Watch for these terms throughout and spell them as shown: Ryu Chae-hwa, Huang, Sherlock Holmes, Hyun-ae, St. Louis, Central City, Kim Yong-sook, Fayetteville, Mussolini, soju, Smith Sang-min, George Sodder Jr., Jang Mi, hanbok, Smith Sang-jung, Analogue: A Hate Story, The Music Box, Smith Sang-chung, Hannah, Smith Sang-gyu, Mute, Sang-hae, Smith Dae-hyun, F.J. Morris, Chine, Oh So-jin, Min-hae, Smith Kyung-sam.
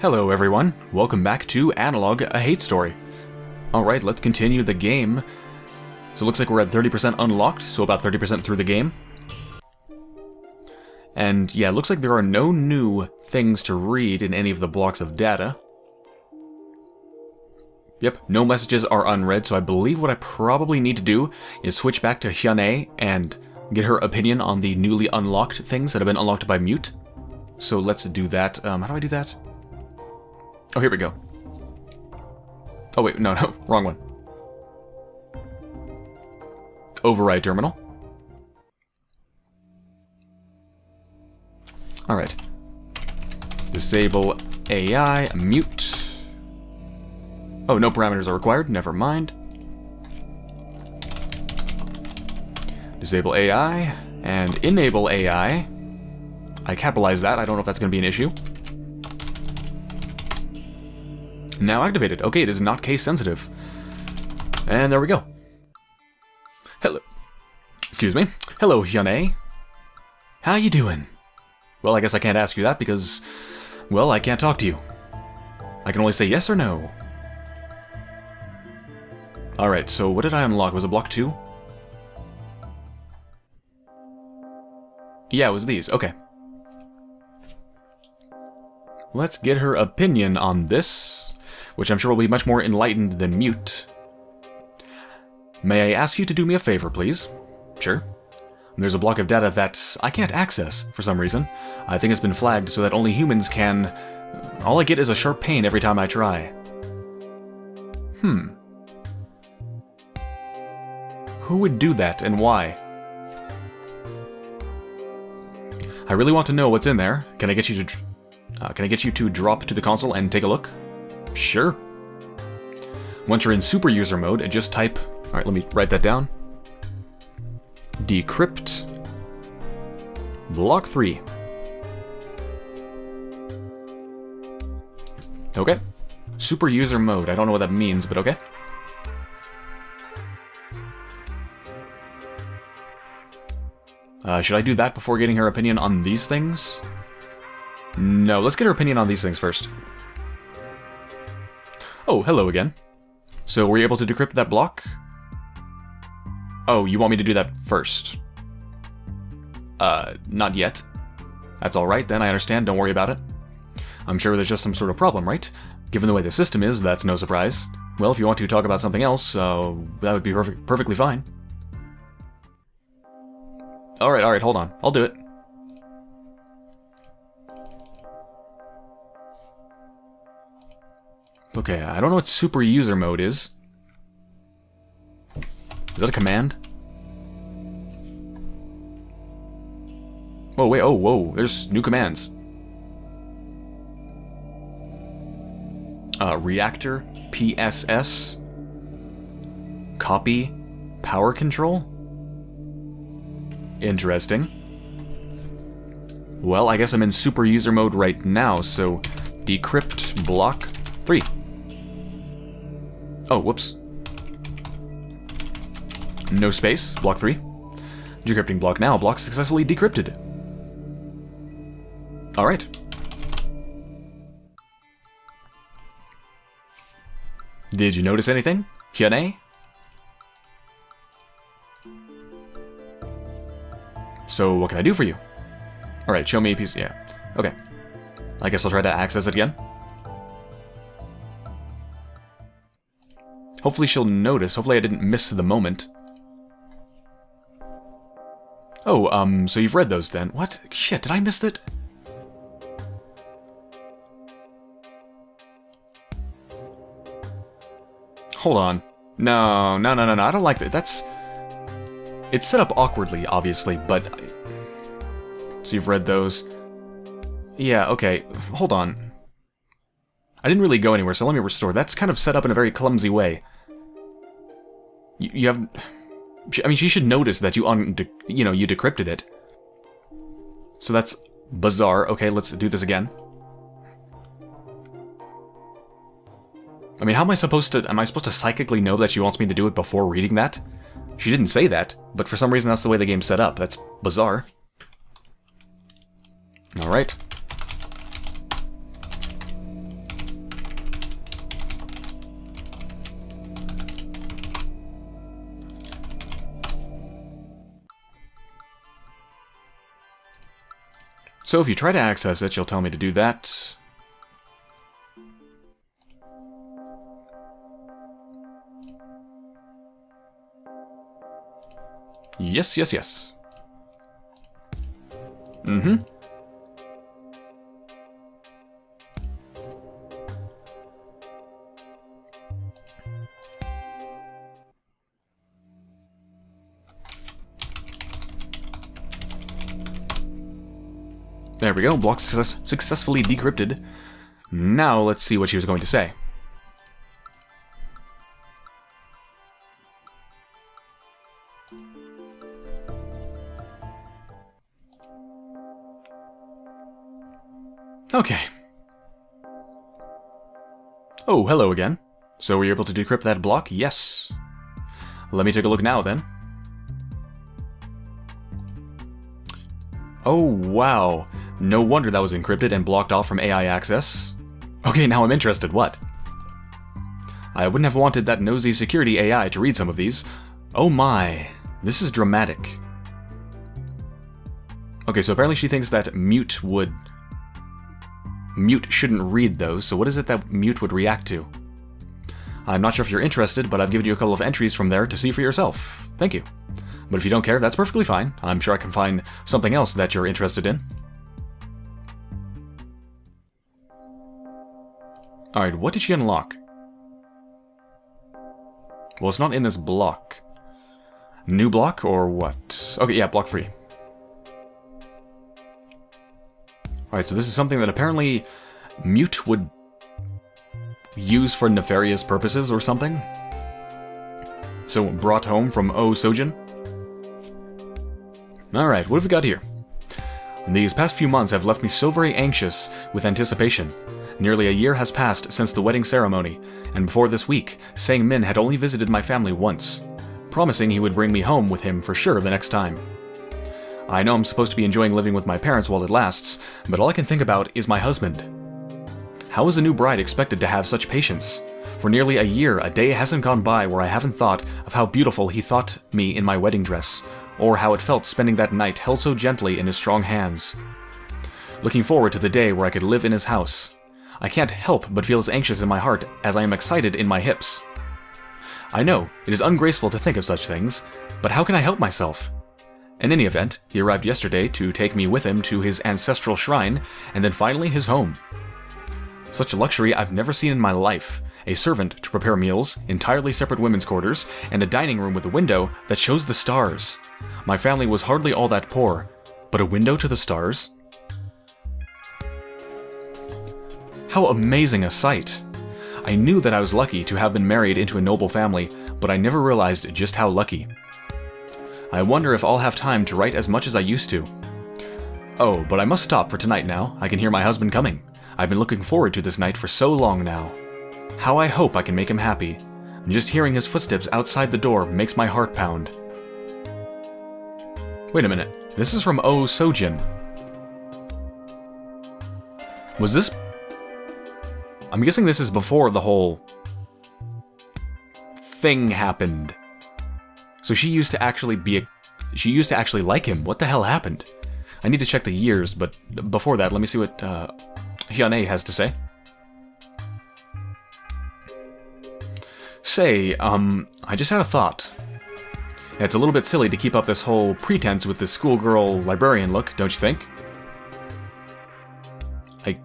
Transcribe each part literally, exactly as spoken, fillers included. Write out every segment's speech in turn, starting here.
Hello everyone, welcome back to Analogue: A Hate Story. Alright, let's continue the game. So it looks like we're at thirty percent unlocked, so about thirty percent through the game. And yeah, it looks like there are no new things to read in any of the blocks of data. Yep, no messages are unread, so I believe what I probably need to do is switch back to Hyun-ae and get her opinion on the newly unlocked things that have been unlocked by Mute. So let's do that. Um, how do I do that? Oh, here we go. Oh wait, no, no, wrong one. Override terminal. Alright. Disable A I, mute. Oh, no parameters are required, never mind. Disable A I, and enable A I. I capitalized that, I don't know if that's going to be an issue. Now activated. Okay, it is not case sensitive. And there we go. Hello. Excuse me. Hello, Hyun-ae. How you doing? Well, I guess I can't ask you that because, well, I can't talk to you. I can only say yes or no. Alright, so what did I unlock? Was it block two? Yeah, it was these. Okay. Let's get her opinion on this, which I'm sure will be much more enlightened than Mute. May I ask you to do me a favor, please? Sure. There's a block of data that I can't access for some reason. I think it's been flagged so that only humans can... All I get is a sharp pain every time I try. Hmm. Who would do that and why? I really want to know what's in there. Can I get you to... Uh, can I get you to drop to the console and take a look? Sure. Once you're in super user mode, just type... Alright, let me write that down. Decrypt. Block three. Okay. Super user mode. I don't know what that means, but okay. Uh, should I do that before getting her opinion on these things? No, let's get her opinion on these things first. Oh, hello again. So, were you able to decrypt that block? Oh, you want me to do that first? Uh, not yet. That's alright then, I understand, don't worry about it. I'm sure there's just some sort of problem, right? Given the way the system is, that's no surprise. Well, if you want to talk about something else, uh, that would be perfect, perfectly fine. Alright, alright, hold on. I'll do it. Okay, I don't know what super user mode is. Is that a command? Oh, wait, oh, whoa, there's new commands. Uh, reactor, P S S, copy, power control? Interesting. Well, I guess I'm in super user mode right now, so decrypt block three. Oh, whoops. No space. Block three. Decrypting block now. Block successfully decrypted. Alright. Did you notice anything, Hyun-ae? So, what can I do for you? Alright, show me a piece. Yeah. Okay. I guess I'll try to access it again. Hopefully she'll notice. Hopefully I didn't miss the moment. Oh, um, so you've read those then. What? Shit, did I miss it? Hold on. No, no, no, no, no. I don't like that. That's... It's set up awkwardly, obviously, but... I... So you've read those. Yeah, okay. Hold on. I didn't really go anywhere, so let me restore. That's kind of set up in a very clumsy way. You, you have... I mean, she should notice that you un, you know, you decrypted it. So that's bizarre. Okay, let's do this again. I mean, how am I supposed to... Am I supposed to psychically know that she wants me to do it before reading that? She didn't say that, but for some reason that's the way the game's set up. That's bizarre. Alright. So if you try to access it, she'll tell me to do that. Yes, yes, yes. Mm-hmm. There we go, block success successfully decrypted. Now let's see what she was going to say. Okay. Oh, hello again. So were you able to decrypt that block? Yes. Let me take a look now then. Oh, wow. No wonder that was encrypted and blocked off from A I access. Okay, now I'm interested, what? I wouldn't have wanted that nosy security A I to read some of these. Oh my, this is dramatic. Okay, so apparently she thinks that Mute would... Mute shouldn't read those, so what is it that Mute would react to? I'm not sure if you're interested, but I've given you a couple of entries from there to see for yourself. Thank you. But if you don't care, that's perfectly fine. I'm sure I can find something else that you're interested in. Alright, what did she unlock? Well, it's not in this block. New block or what? Okay, yeah, block three. Alright, so this is something that apparently Mute would use for nefarious purposes or something. So, brought home from Oh So-jin. Alright, what have we got here? These past few months have left me so very anxious with anticipation. Nearly a year has passed since the wedding ceremony, and before this week, Sang-min had only visited my family once, promising he would bring me home with him for sure the next time. I know I'm supposed to be enjoying living with my parents while it lasts, but all I can think about is my husband. How is a new bride expected to have such patience? For nearly a year, a day hasn't gone by where I haven't thought of how beautiful he thought me in my wedding dress, or how it felt spending that night held so gently in his strong hands. Looking forward to the day where I could live in his house. I can't help but feel as anxious in my heart as I am excited in my hips. I know, it is ungraceful to think of such things, but how can I help myself? In any event, he arrived yesterday to take me with him to his ancestral shrine, and then finally his home. Such a luxury I've never seen in my life. A servant to prepare meals, entirely separate women's quarters, and a dining room with a window that shows the stars. My family was hardly all that poor, but a window to the stars? How amazing a sight! I knew that I was lucky to have been married into a noble family, but I never realized just how lucky. I wonder if I'll have time to write as much as I used to. Oh, but I must stop for tonight now. I can hear my husband coming. I've been looking forward to this night for so long now. How I hope I can make him happy. Just hearing his footsteps outside the door makes my heart pound. Wait a minute. This is from Oh So-jin. Was this... I'm guessing this is before the whole thing happened. So she used to actually be a... She used to actually like him. What the hell happened? I need to check the years, but before that, let me see what uh, Hyun-ae has to say. Say, um, I just had a thought. It's a little bit silly to keep up this whole pretense with this schoolgirl librarian look, don't you think? I...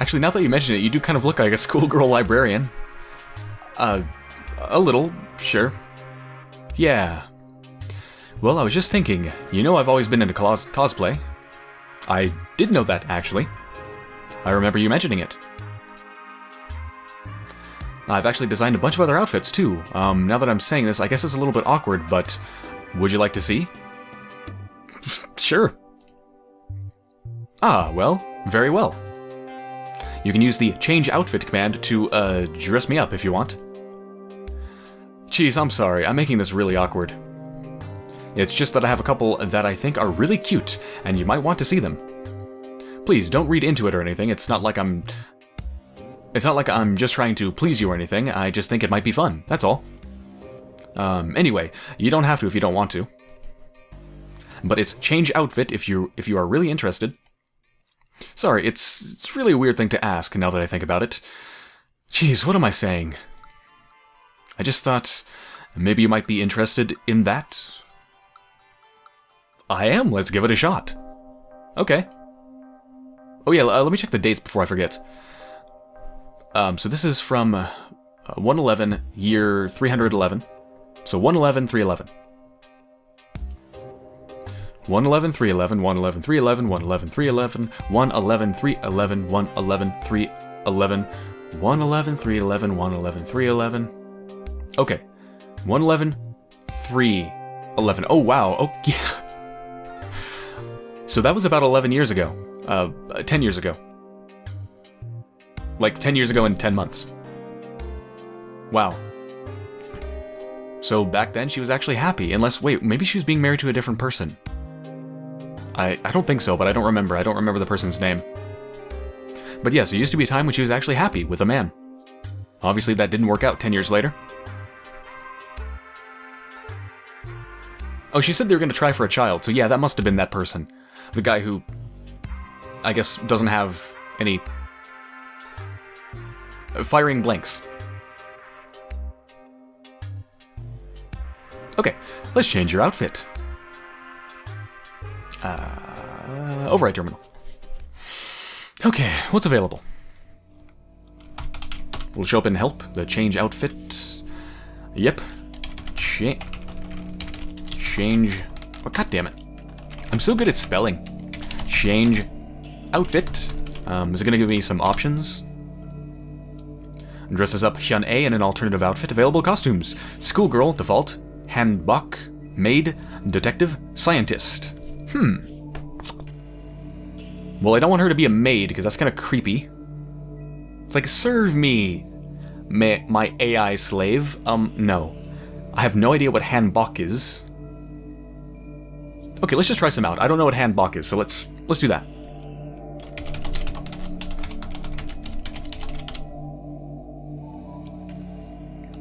Actually, now that you mention it, you do kind of look like a schoolgirl librarian. Uh, a little, sure. Yeah. Well, I was just thinking, you know I've always been into cos cosplay. I did know that, actually. I remember you mentioning it. I've actually designed a bunch of other outfits, too. Um, now that I'm saying this, I guess it's a little bit awkward, but would you like to see? Sure. Ah, well, very well. You can use the change outfit command to, uh, dress me up if you want. Geez, I'm sorry. I'm making this really awkward. It's just that I have a couple that I think are really cute, and you might want to see them. Please, don't read into it or anything. It's not like I'm... It's not like I'm just trying to please you or anything, I just think it might be fun, that's all. Um, anyway, you don't have to if you don't want to. but it's change outfit if you if you are really interested. Sorry, it's it's really a weird thing to ask now that I think about it. Jeez, what am I saying? I just thought maybe you might be interested in that. I am, let's give it a shot. Okay. Oh yeah, uh, let me check the dates before I forget. Um, so this is from uh, one eleven, year three eleven. So one eleven, three eleven. one eleven, three eleven, one eleven, three eleven, one eleven, three eleven, one eleven, three eleven, one eleven, three eleven, one eleven, three eleven, one eleven, three eleven. Okay. one eleven, three eleven. Oh wow, oh yeah. So that was about eleven years ago. Uh, ten years ago. Like, ten years ago in ten months. Wow. So back then she was actually happy, unless, wait, maybe she was being married to a different person. I, I don't think so, but I don't remember. I don't remember the person's name. But yes, there used to be a time when she was actually happy with a man. Obviously that didn't work out ten years later. Oh, she said they were going to try for a child, so yeah, that must have been that person. The guy who, I guess, doesn't have any... Firing blanks. Okay, let's change your outfit. Uh, override terminal. Okay, what's available? We'll show up in help, the change outfit. Yep. Cha change. Oh, God damn it. I'm so good at spelling. Change outfit. Um, is it going to give me some options? Dresses up Hyun-ae in an alternative outfit. Available costumes. Schoolgirl, default. Hanbok, maid, detective, scientist. Hmm. Well, I don't want her to be a maid, because that's kind of creepy. It's like, serve me, my, my A I slave. Um, no. I have no idea what hanbok is. Okay, let's just try some out. I don't know what hanbok is, so let's let's do that.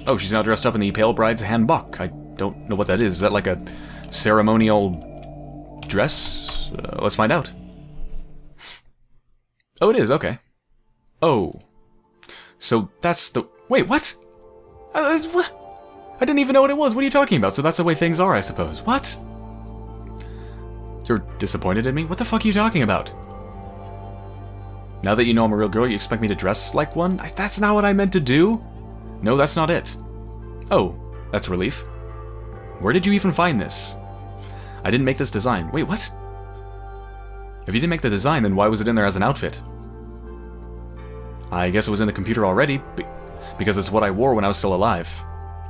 Oh, she's now dressed up in the Pale Bride's hanbok. I don't know what that is. Is that like a ceremonial dress? Uh, let's find out. Oh, it is. Okay. Oh. So that's the... Wait, what? I, what? I didn't even know what it was. What are you talking about? So that's the way things are, I suppose. What? You're disappointed in me? What the fuck are you talking about? Now that you know I'm a real girl, you expect me to dress like one? I, that's not what I meant to do. No, that's not it. Oh, that's a relief. Where did you even find this? I didn't make this design. Wait, what? If you didn't make the design, then why was it in there as an outfit? I guess it was in the computer already, because it's what I wore when I was still alive.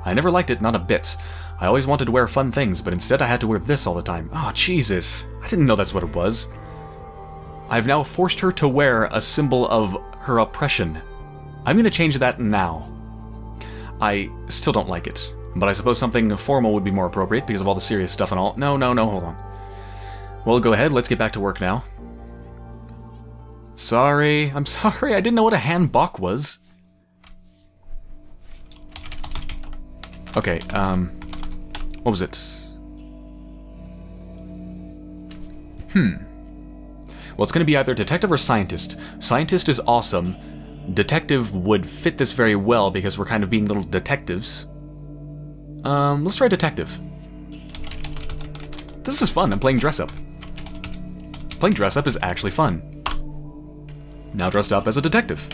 I never liked it, not a bit. I always wanted to wear fun things, but instead I had to wear this all the time. Oh, Jesus. I didn't know that's what it was. I've now forced her to wear a symbol of her oppression. I'm gonna change that now. I still don't like it, but I suppose something formal would be more appropriate because of all the serious stuff and all. No, no, no, hold on. Well, go ahead, let's get back to work now. Sorry, I'm sorry, I didn't know what a hanbok was. Okay, um, what was it? Hmm. Well, it's gonna be either detective or scientist. Scientist is awesome. Detective would fit this very well because we're kind of being little detectives. Um, let's try detective. This is fun, I'm playing dress up. Playing dress up is actually fun. Now dressed up as a detective.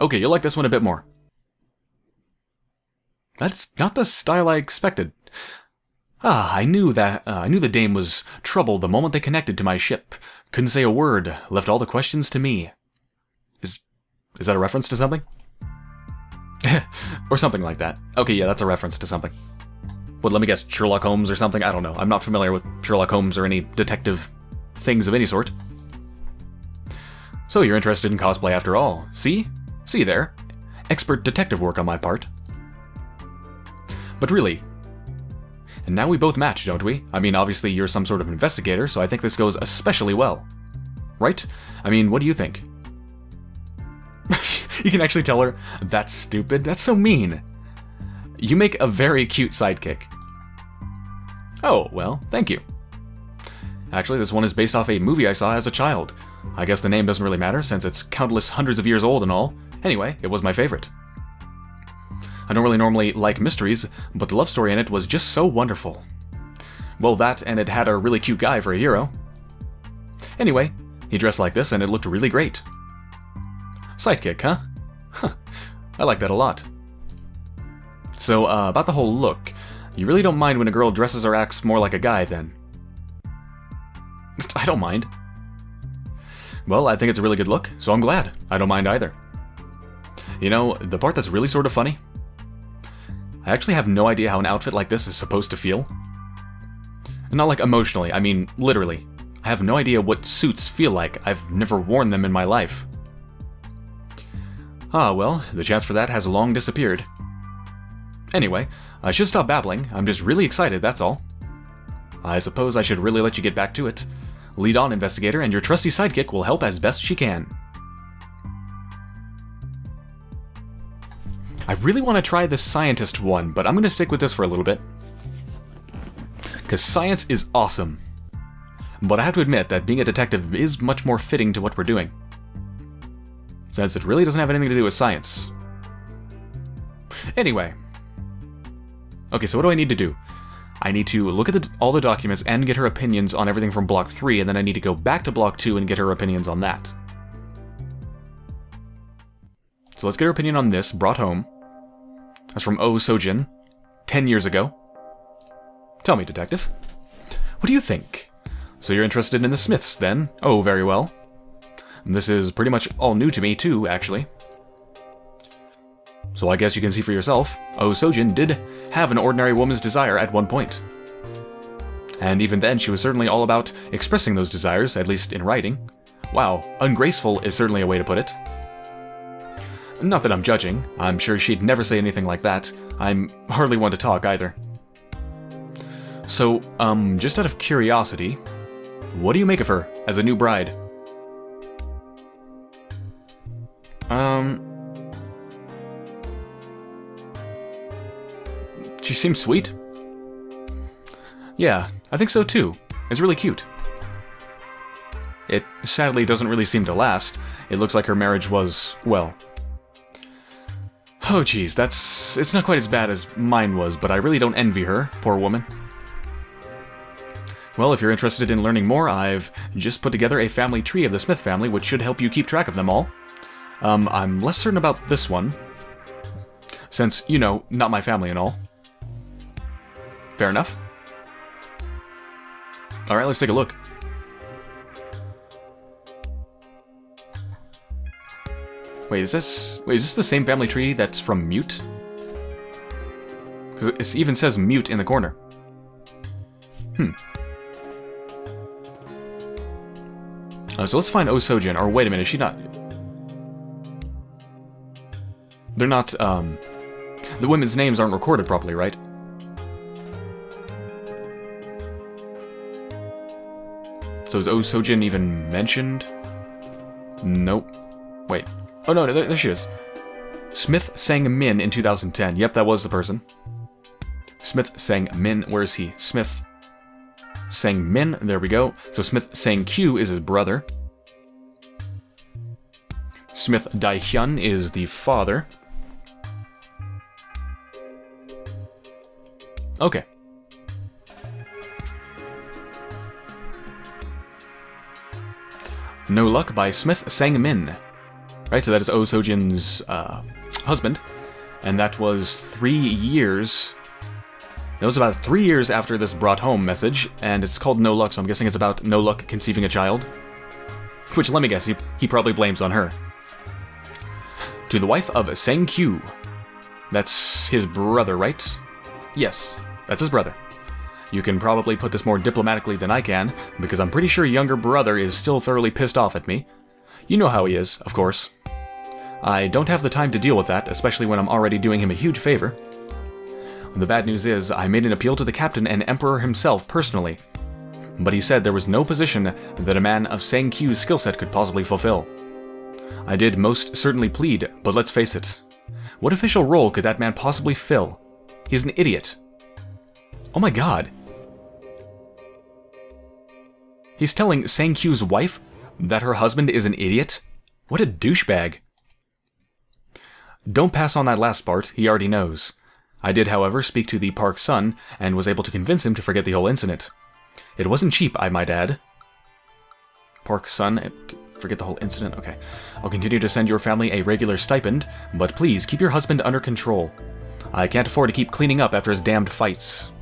Okay, you'll like this one a bit more. That's not the style I expected. Ah, I knew that, uh, I knew the dame was troubled the moment they connected to my ship. Couldn't say a word, left all the questions to me. Is that a reference to something? Or something like that. Okay, yeah, that's a reference to something. But let me guess, Sherlock Holmes or something? I don't know. I'm not familiar with Sherlock Holmes or any detective things of any sort. So you're interested in cosplay after all. See? See there. Expert detective work on my part. But really... And now we both match, don't we? I mean, obviously you're some sort of investigator, so I think this goes especially well. Right? I mean, what do you think? You can actually tell her, that's stupid, that's so mean. You make a very cute sidekick. Oh, well, thank you. Actually, this one is based off a movie I saw as a child. I guess the name doesn't really matter since it's countless hundreds of years old and all. Anyway, it was my favorite. I don't really normally like mysteries, but the love story in it was just so wonderful. Well, that and it had a really cute guy for a hero. Anyway, he dressed like this and it looked really great. Sidekick, huh? Huh. I like that a lot. So, uh, about the whole look, you really don't mind when a girl dresses or acts more like a guy, then? I don't mind. Well, I think it's a really good look, so I'm glad. I don't mind either. You know, the part that's really sort of funny? I actually have no idea how an outfit like this is supposed to feel. Not like emotionally, I mean literally. I have no idea what suits feel like. I've never worn them in my life. Ah, well, the chance for that has long disappeared. Anyway, I should stop babbling. I'm just really excited, that's all. I suppose I should really let you get back to it. Lead on, investigator, and your trusty sidekick will help as best she can. I really want to try this scientist one, but I'm going to stick with this for a little bit. Because science is awesome. But I have to admit that being a detective is much more fitting to what we're doing. Since it really doesn't have anything to do with science. Anyway. Okay, so what do I need to do? I need to look at the, all the documents and get her opinions on everything from Block three, and then I need to go back to Block two and get her opinions on that. So let's get her opinion on this, brought home. That's from Oh So-jin, ten years ago. Tell me, detective. What do you think? So you're interested in the Smiths, then? Oh, very well. This is pretty much all new to me, too, actually. So I guess you can see for yourself, Oh So-jin did have an ordinary woman's desire at one point. And even then, she was certainly all about expressing those desires, at least in writing. Wow, ungraceful is certainly a way to put it. Not that I'm judging. I'm sure she'd never say anything like that. I'm hardly one to talk, either. So, um, just out of curiosity, what do you make of her as a new bride? Um... She seems sweet. Yeah, I think so too. It's really cute. It sadly doesn't really seem to last. It looks like her marriage was, well... Oh geez, that's... it's not quite as bad as mine was, but I really don't envy her, poor woman. Well, if you're interested in learning more, I've just put together a family tree of the Smith family, which should help you keep track of them all. Um, I'm less certain about this one. Since, you know, not my family and all. Fair enough. Alright, let's take a look. Wait, is this... Wait, is this the same family tree that's from Mute? Because it even says Mute in the corner. Hmm. Uh, so let's find Oh So-jin. Or wait a minute, is she not... They're not, um... The women's names aren't recorded properly, right? So is Oh So-jin even mentioned? Nope. Wait. Oh no, there, there she is. Smith Sang-min in two thousand ten. Yep, that was the person. Smith Sang-min. Where is he? Smith Sang-min. There we go. So Smith Sang-gyu is his brother. Smith Dae-hyun is the father. Okay. No Luck by Smith Sang-min. Right, so that is Oh So-jin's uh, husband. And that was three years... It was about three years after this brought home message, and it's called No Luck, so I'm guessing it's about no luck conceiving a child. Which, let me guess, he, he probably blames on her. To the wife of Sang-gyu. That's his brother, right? Yes, that's his brother. You can probably put this more diplomatically than I can, because I'm pretty sure younger brother is still thoroughly pissed off at me. You know how he is, of course. I don't have the time to deal with that, especially when I'm already doing him a huge favor. The bad news is, I made an appeal to the captain and emperor himself personally, but he said there was no position that a man of Sang-gyu's skill set could possibly fulfill. I did most certainly plead, but let's face it. What official role could that man possibly fill? He's an idiot. Oh my god. He's telling Sang-hyu's wife that her husband is an idiot? What a douchebag. Don't pass on that last part, he already knows. I did, however, speak to the Park's son, and was able to convince him to forget the whole incident. It wasn't cheap, I might add. Park's son... Forget the whole incident? Okay. I'll continue to send your family a regular stipend, but please, keep your husband under control. I can't afford to keep cleaning up after his damned fights.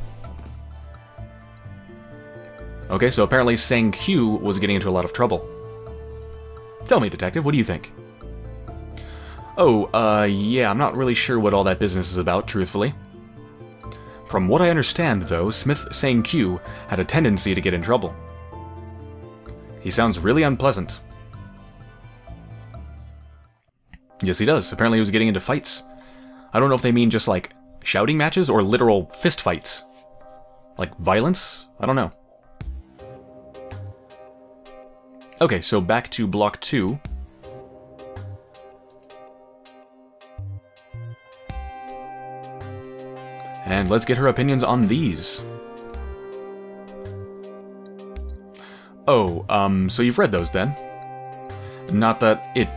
Okay, so apparently Sang-gyu was getting into a lot of trouble. Tell me, detective, what do you think? Oh, uh, yeah, I'm not really sure what all that business is about, truthfully. From what I understand, though, Smith Sang-gyu had a tendency to get in trouble. He sounds really unpleasant. Yes, he does. Apparently he was getting into fights. I don't know if they mean just, like, shouting matches or literal fist fights. Like, violence? I don't know. Okay, so back to block two. And let's get her opinions on these. Oh, um, so you've read those then? Not that it...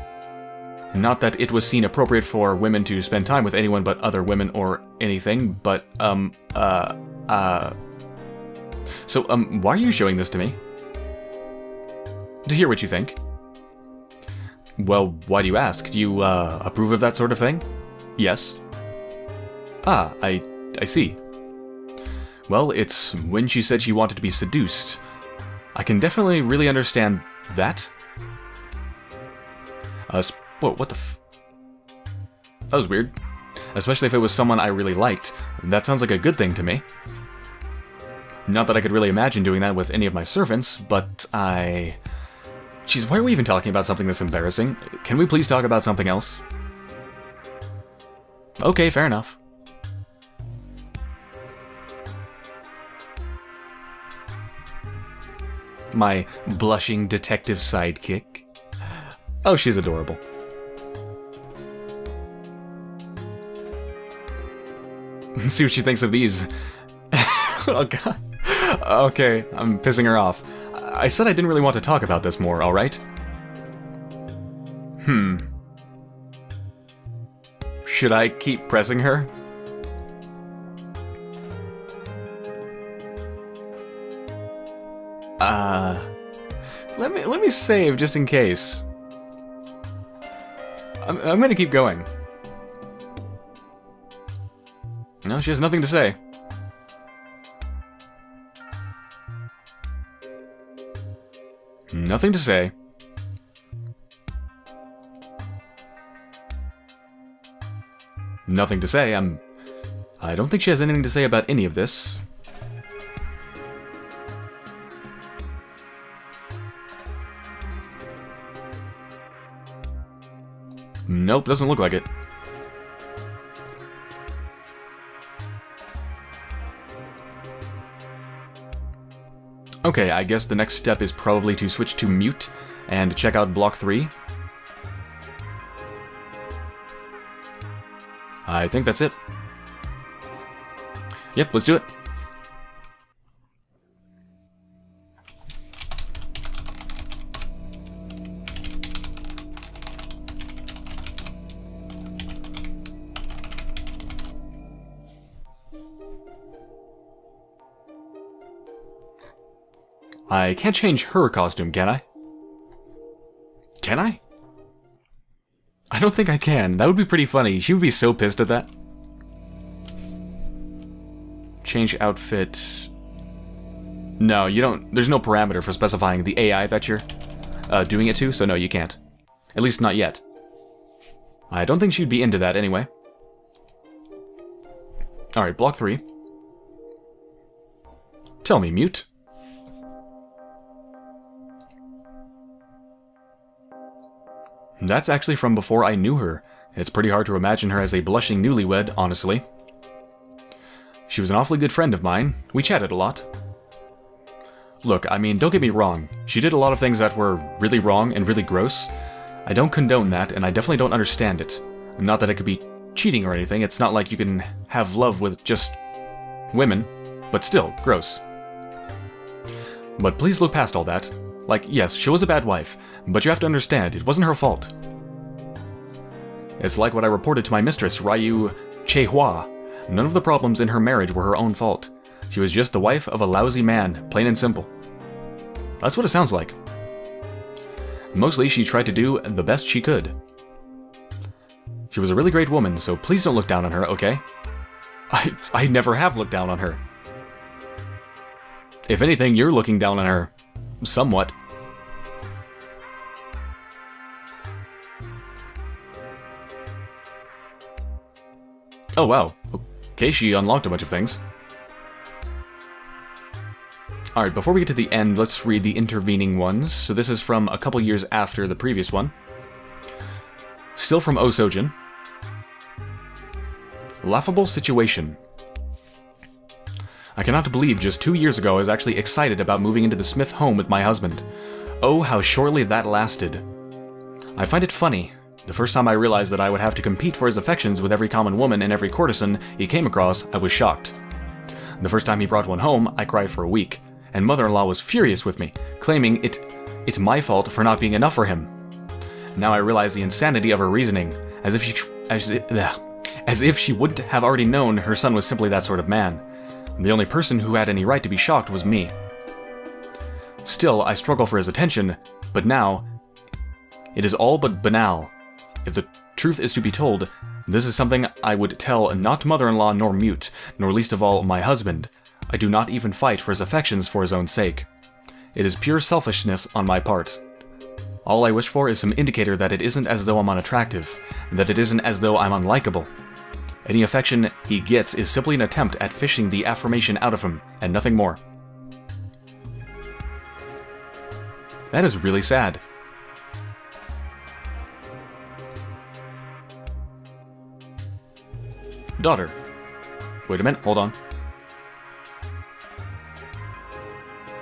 Not that it was seen appropriate for women to spend time with anyone but other women or anything, but, um, uh, uh... So, um, why are you showing this to me? To hear what you think. Well, why do you ask? Do you, uh, approve of that sort of thing? Yes. Ah, I... I see. Well, it's when she said she wanted to be seduced. I can definitely really understand that. Uh, whoa, what the f... That was weird. Especially if it was someone I really liked. That sounds like a good thing to me. Not that I could really imagine doing that with any of my servants, but I... Jeez, why are we even talking about something that's embarrassing? Can we please talk about something else? Okay, fair enough. My blushing detective sidekick. Oh, she's adorable. See what she thinks of these. Oh, God. Okay, I'm pissing her off. I said I didn't really want to talk about this more, alright? Hmm. Should I keep pressing her? Uh, let me let me save just in case. I'm I'm gonna keep going. No, she has nothing to say. Nothing to say. Nothing to say. I'm. I don't think she has anything to say about any of this. Nope, doesn't look like it. Okay, I guess the next step is probably to switch to mute and check out block three. I think that's it. Yep, let's do it. I can't change her costume, can I? Can I? I don't think I can. That would be pretty funny. She would be so pissed at that. Change outfit. No, you don't. There's no parameter for specifying the A I that you're uh, doing it to, so no, you can't. At least not yet. I don't think she'd be into that anyway. Alright, block three. Tell me, Mute. That's actually from before I knew her. It's pretty hard to imagine her as a blushing newlywed, honestly. She was an awfully good friend of mine. We chatted a lot. Look, I mean, don't get me wrong. She did a lot of things that were really wrong and really gross. I don't condone that, and I definitely don't understand it. Not that it could be cheating or anything. It's not like you can have love with just women, but still, gross. But please look past all that. Like, yes, she was a bad wife, but you have to understand, it wasn't her fault. It's like what I reported to my mistress, Ryu Chae-hwa. None of the problems in her marriage were her own fault. She was just the wife of a lousy man, plain and simple. That's what it sounds like. Mostly she tried to do the best she could. She was a really great woman, so please don't look down on her, okay? I, I never have looked down on her. If anything, you're looking down on her. Somewhat. Oh wow, okay, she unlocked a bunch of things. Alright, before we get to the end, let's read the intervening ones. So this is from a couple years after the previous one. Still from Oh So-jin. Laughable situation. I cannot believe just two years ago I was actually excited about moving into the Smith home with my husband. Oh, how shortly that lasted. I find it funny. The first time I realized that I would have to compete for his affections with every common woman and every courtesan he came across, I was shocked. The first time he brought one home, I cried for a week, and mother-in-law was furious with me, claiming it, it's my fault for not being enough for him. Now I realize the insanity of her reasoning, as if she, as if, as if she wouldn't have already known her son was simply that sort of man. The only person who had any right to be shocked was me. Still, I struggle for his attention, but now, it is all but banal. If the truth is to be told, this is something I would tell not mother-in-law nor Mute, nor least of all my husband. I do not even fight for his affections for his own sake. It is pure selfishness on my part. All I wish for is some indicator that it isn't as though I'm unattractive, and that it isn't as though I'm unlikable. Any affection he gets is simply an attempt at fishing the affirmation out of him, and nothing more. That is really sad. Daughter. Wait a minute, hold on.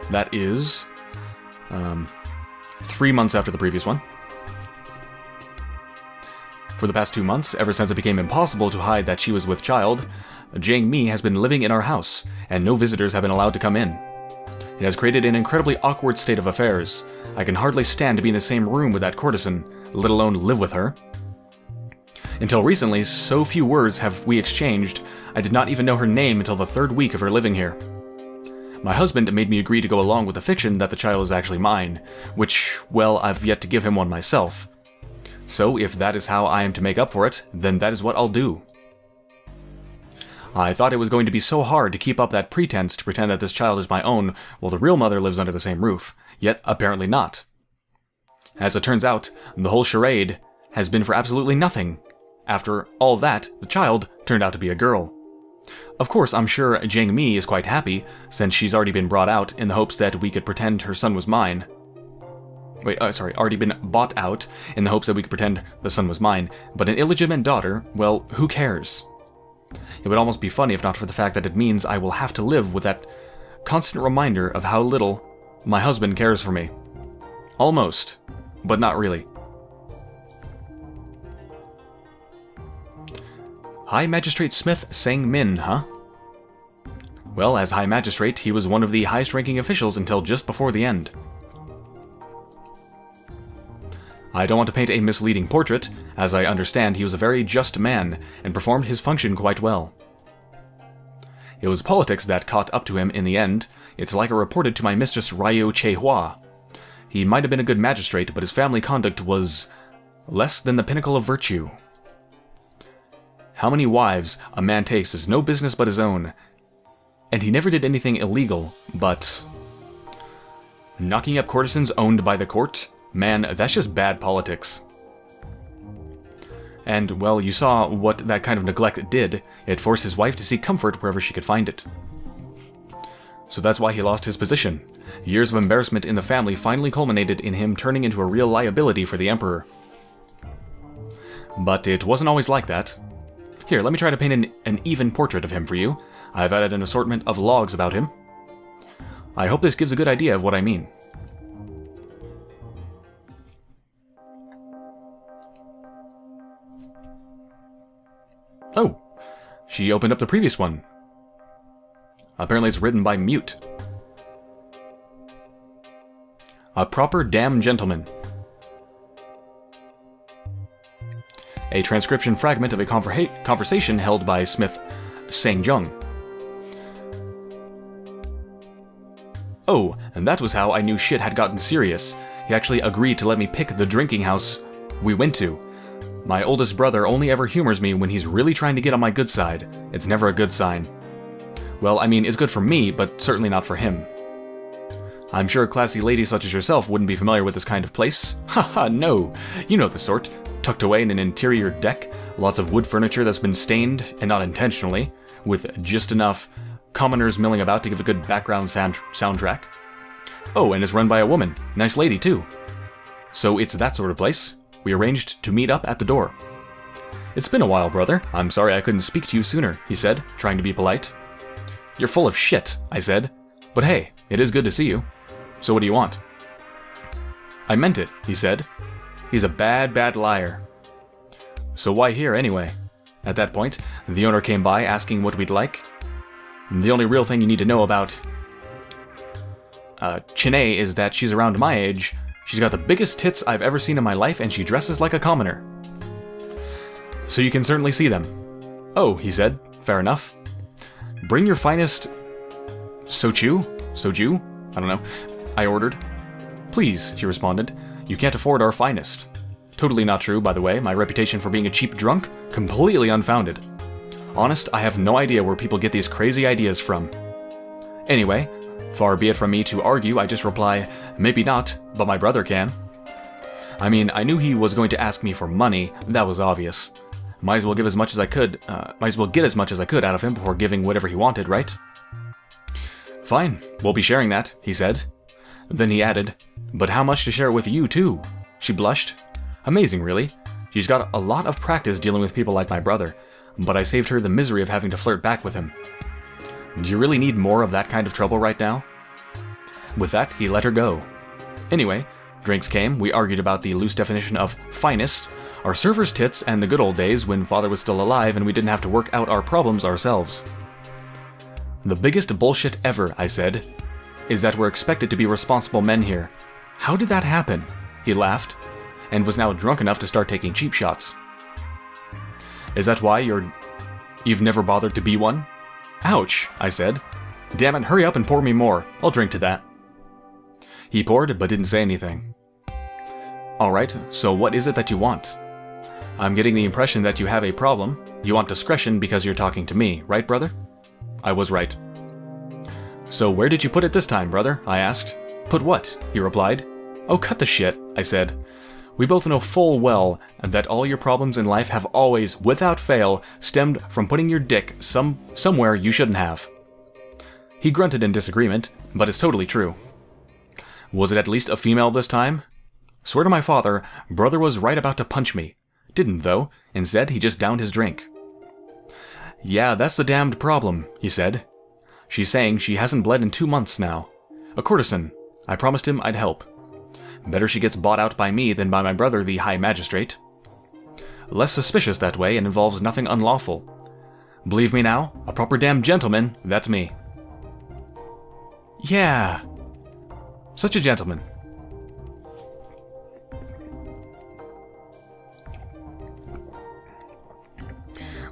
That is um, three months after the previous one. For the past two months, ever since it became impossible to hide that she was with child, Jang Mi has been living in our house, and no visitors have been allowed to come in. It has created an incredibly awkward state of affairs. I can hardly stand to be in the same room with that courtesan, let alone live with her. Until recently, so few words have we exchanged, I did not even know her name until the third week of her living here. My husband made me agree to go along with the fiction that the child is actually mine, which, well, I've yet to give him one myself. So if that is how I am to make up for it, then that is what I'll do. I thought it was going to be so hard to keep up that pretense to pretend that this child is my own while the real mother lives under the same roof, yet apparently not. As it turns out, the whole charade has been for absolutely nothing. After all that, the child turned out to be a girl. Of course, I'm sure Jang Mi is quite happy, since she's already been brought out in the hopes that we could pretend her son was mine. Wait, uh, sorry, already been bought out in the hopes that we could pretend the son was mine, but an illegitimate daughter, well, who cares? It would almost be funny if not for the fact that it means I will have to live with that constant reminder of how little my husband cares for me. Almost, but not really. High Magistrate Smith Sang-min, huh? Well, as High Magistrate, he was one of the highest-ranking officials until just before the end. I don't want to paint a misleading portrait, as I understand he was a very just man, and performed his function quite well. It was politics that caught up to him in the end. It's like I reported to my mistress Ryu Chae-hwa. He might have been a good magistrate, but his family conduct was less than the pinnacle of virtue. How many wives a man takes is no business but his own, and he never did anything illegal, but knocking up courtesans owned by the court? Man, that's just bad politics. And, well, you saw what that kind of neglect did. It forced his wife to seek comfort wherever she could find it. So that's why he lost his position. Years of embarrassment in the family finally culminated in him turning into a real liability for the emperor. But it wasn't always like that. Here, let me try to paint an, an even portrait of him for you. I've added an assortment of logs about him. I hope this gives a good idea of what I mean. Oh, she opened up the previous one. Apparently it's written by Mute. A proper damn gentleman. A transcription fragment of a conversation held by Smith Sang-jung. Oh, and that was how I knew shit had gotten serious. He actually agreed to let me pick the drinking house we went to. My oldest brother only ever humors me when he's really trying to get on my good side. It's never a good sign. Well, I mean, it's good for me, but certainly not for him. I'm sure a classy lady such as yourself wouldn't be familiar with this kind of place. Haha, no. You know the sort. Tucked away in an interior deck, lots of wood furniture that's been stained, and not intentionally, with just enough commoners milling about to give a good background sound soundtrack. Oh, and it's run by a woman. Nice lady, too. So it's that sort of place. We arranged to meet up at the door. It's been a while, brother. I'm sorry I couldn't speak to you sooner, he said, trying to be polite. You're full of shit, I said. But hey, it is good to see you. So what do you want? I meant it, he said. He's a bad, bad liar. So why here, anyway? At that point, the owner came by asking what we'd like. The only real thing you need to know about uh, Chine is that she's around my age. She's got the biggest tits I've ever seen in my life, and she dresses like a commoner. So you can certainly see them. Oh, he said. Fair enough. Bring your finest soju? Soju? I don't know. I ordered. Please, she responded. You can't afford our finest. Totally not true, by the way. My reputation for being a cheap drunk? Completely unfounded. Honest, I have no idea where people get these crazy ideas from. Anyway, far be it from me to argue, I just reply, maybe not, but my brother can. I mean, I knew he was going to ask me for money, that was obvious. Might as well give as much as I could, uh, might as well get as much as I could out of him before giving whatever he wanted, right? Fine, we'll be sharing that, he said. Then he added, but how much to share with you, too? She blushed. Amazing, really. She's got a lot of practice dealing with people like my brother, but I saved her the misery of having to flirt back with him. Do you really need more of that kind of trouble right now? With that, he let her go. Anyway, drinks came, we argued about the loose definition of finest, our server's tits, and the good old days when father was still alive and we didn't have to work out our problems ourselves. The biggest bullshit ever, I said, is that we're expected to be responsible men here. How did that happen? He laughed, and was now drunk enough to start taking cheap shots. Is that why you're... you've never bothered to be one? Ouch, I said. Damn it, hurry up and pour me more. I'll drink to that. He poured, but didn't say anything. Alright, so what is it that you want? I'm getting the impression that you have a problem. You want discretion because you're talking to me, right, brother? I was right. So where did you put it this time, brother? I asked. Put what? He replied. Oh, cut the shit, I said. We both know full well that all your problems in life have always, without fail, stemmed from putting your dick some somewhere you shouldn't have. He grunted in disagreement, but it's totally true. Was it at least a female this time? Swear to my father, brother was right about to punch me. Didn't, though. Instead, he just downed his drink. Yeah, that's the damned problem, he said. She's saying she hasn't bled in two months now. A courtesan. I promised him I'd help. Better she gets bought out by me than by my brother, the High Magistrate. Less suspicious that way and involves nothing unlawful. Believe me now, a proper damn gentleman, that's me. Yeah. Such a gentleman.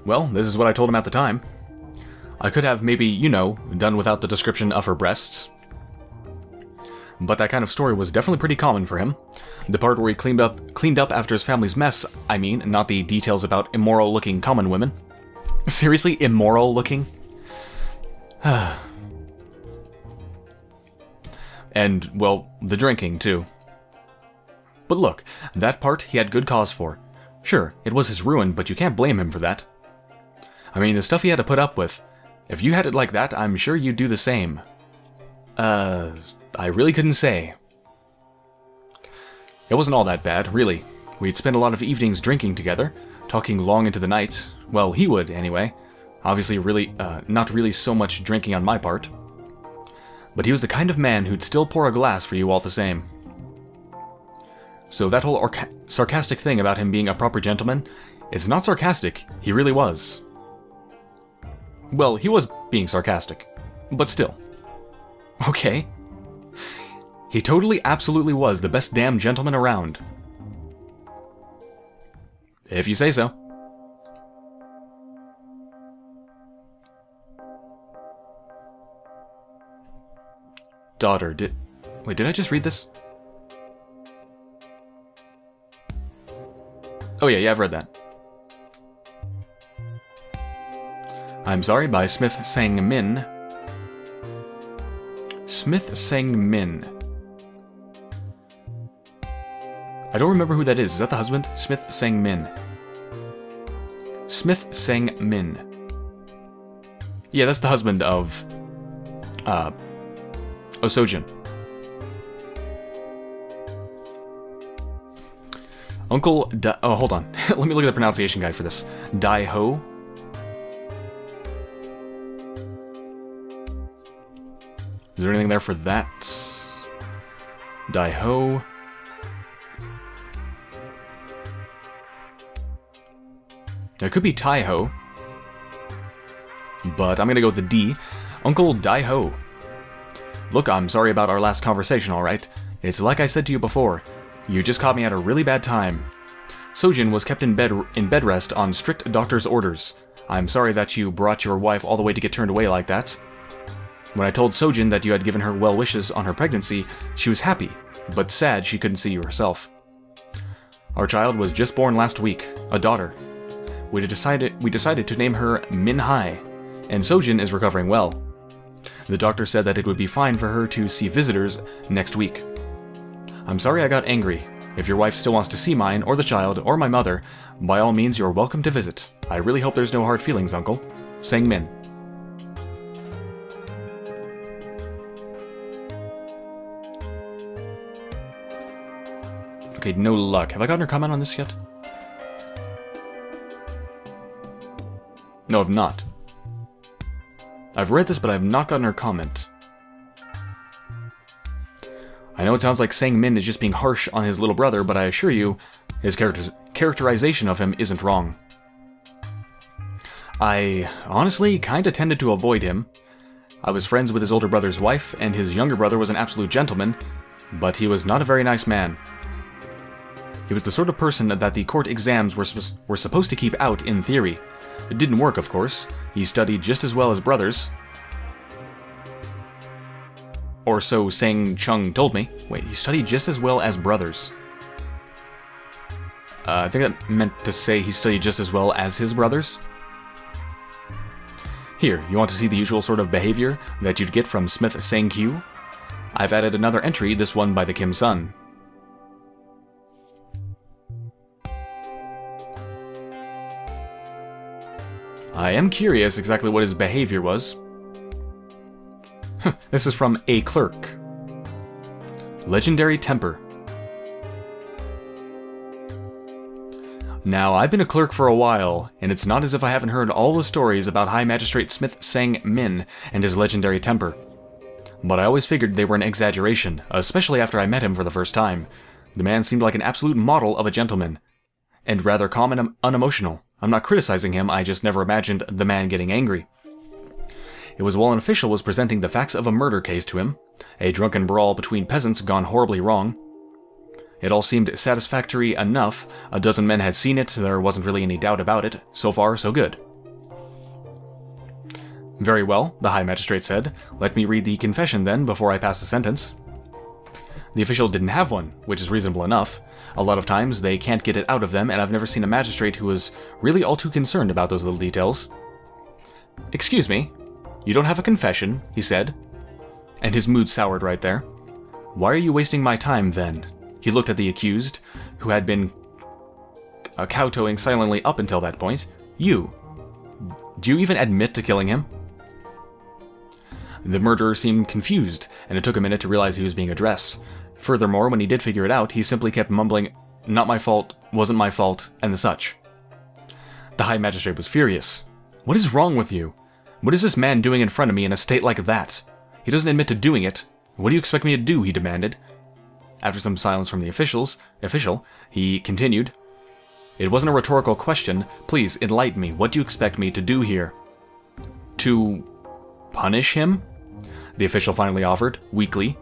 Well, this is what I told him at the time. I could have maybe, you know, done without the description of her breasts. But that kind of story was definitely pretty common for him. The part where he cleaned up cleaned up after his family's mess, I mean, not the details about immoral-looking common women. Seriously, immoral-looking? And, well, the drinking, too. But look, that part he had good cause for. Sure, it was his ruin, but you can't blame him for that. I mean, the stuff he had to put up with. If you had it like that, I'm sure you'd do the same. Uh... I really couldn't say. It wasn't all that bad, really. We'd spent a lot of evenings drinking together, talking long into the night. Well, he would, anyway. Obviously, really, uh, not really so much drinking on my part. But he was the kind of man who'd still pour a glass for you all the same. So that whole sarcastic thing about him being a proper gentleman, it's not sarcastic, he really was. Well, he was being sarcastic, but still. Okay. He totally absolutely was the best damn gentleman around. If you say so. Daughter, did... Wait, did I just read this? Oh yeah, yeah, I've read that. I'm Sorry by Smith Sang-min. Smith Sang-min. I don't remember who that is. Is that the husband? Smith Sang-min. Smith Sang-min. Yeah, that's the husband of... Uh... Oh So-jin. Uncle Da... Oh, hold on. Let me look at the pronunciation guide for this. Dae-ho. Is there anything there for that? Dae-ho. There could be Tae-ho. But I'm gonna go with the D. Uncle Dae-ho. Look, I'm sorry about our last conversation, alright? It's like I said to you before. You just caught me at a really bad time. So-jin was kept in bed in bed rest on strict doctor's orders. I'm sorry that you brought your wife all the way to get turned away like that. When I told So-jin that you had given her well wishes on her pregnancy, she was happy, but sad she couldn't see you herself. Our child was just born last week, a daughter. We decided, we decided to name her Min-hae, and So-jin is recovering well. The doctor said that it would be fine for her to see visitors next week. I'm sorry I got angry. If your wife still wants to see mine, or the child, or my mother, by all means you're welcome to visit. I really hope there's no hard feelings, Uncle. Sang-min. Okay, no luck. Have I gotten her comment on this yet? No, I've not. I've read this, but I've not gotten her comment. I know it sounds like Sang-min is just being harsh on his little brother, but I assure you, his character characterization of him isn't wrong. I honestly kinda tended to avoid him. I was friends with his older brother's wife, and his younger brother was an absolute gentleman, but he was not a very nice man. He was the sort of person that the court exams were, sp were supposed to keep out in theory. It didn't work, of course. He studied just as well as brothers. Or so Sang-chung told me. Wait, he studied just as well as brothers. Uh, I think that meant to say he studied just as well as his brothers. Here, you want to see the usual sort of behavior that you'd get from Smith Sang-gyu? I've added another entry, this one by the Kim Sun. I am curious exactly what his behavior was. Huh, this is from A Clerk. Legendary Temper. Now, I've been a clerk for a while, and it's not as if I haven't heard all the stories about High Magistrate Smith Sang-min and his legendary temper. But I always figured they were an exaggeration, especially after I met him for the first time. The man seemed like an absolute model of a gentleman, and rather calm and unemotional. I'm not criticizing him, I just never imagined the man getting angry. It was while an official was presenting the facts of a murder case to him, a drunken brawl between peasants gone horribly wrong. It all seemed satisfactory enough, a dozen men had seen it, there wasn't really any doubt about it, so far so good. Very well, the High Magistrate said, let me read the confession then before I pass the sentence. The official didn't have one, which is reasonable enough. A lot of times they can't get it out of them, and I've never seen a magistrate who was really all too concerned about those little details. Excuse me, you don't have a confession, he said, and his mood soured right there. Why are you wasting my time then? He looked at the accused, who had been uh, kowtowing silently up until that point. You. Do you even admit to killing him? The murderer seemed confused, and it took a minute to realize he was being addressed. Furthermore, when he did figure it out, he simply kept mumbling, not my fault, wasn't my fault, and the such. The High Magistrate was furious. What is wrong with you? What is this man doing in front of me in a state like that? He doesn't admit to doing it. What do you expect me to do, he demanded. After some silence from the officials, official, he continued, it wasn't a rhetorical question. Please, enlighten me. What do you expect me to do here? To... punish him? The official finally offered, weakly.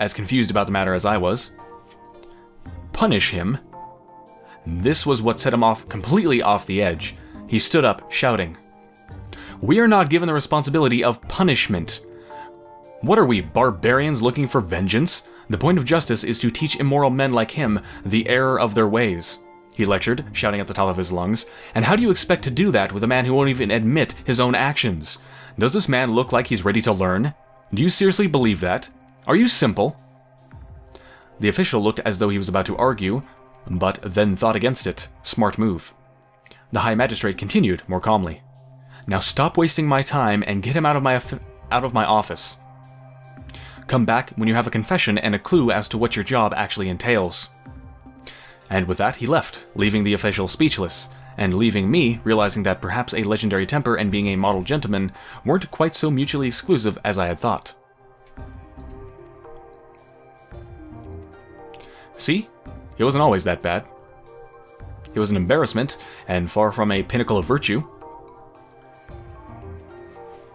as confused about the matter as I was. Punish him? This was what set him off completely off the edge. He stood up, shouting, "We are not given the responsibility of punishment. What are we, barbarians looking for vengeance? The point of justice is to teach immoral men like him the error of their ways," he lectured, shouting at the top of his lungs. "And how do you expect to do that with a man who won't even admit his own actions? Does this man look like he's ready to learn? Do you seriously believe that? Are you simple?" The official looked as though he was about to argue, but then thought against it. Smart move. The High Magistrate continued, more calmly, "Now stop wasting my time and get him out of my out of my office. Come back when you have a confession and a clue as to what your job actually entails." And with that, he left, leaving the official speechless, and leaving me realizing that perhaps a legendary temper and being a model gentleman weren't quite so mutually exclusive as I had thought. See? He wasn't always that bad. He was an embarrassment, and far from a pinnacle of virtue.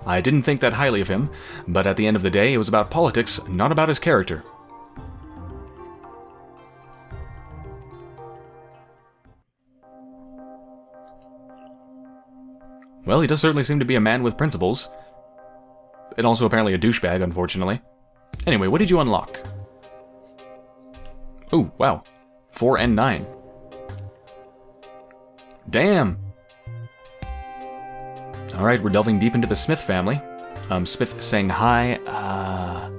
I didn't think that highly of him, but at the end of the day, it was about politics, not about his character. Well, he does certainly seem to be a man with principles. And also apparently a douchebag, unfortunately. Anyway, what did you unlock? Oh, wow. Four and nine. Damn! Alright, we're delving deep into the Smith family. Um, Smith Sang-hae, uh...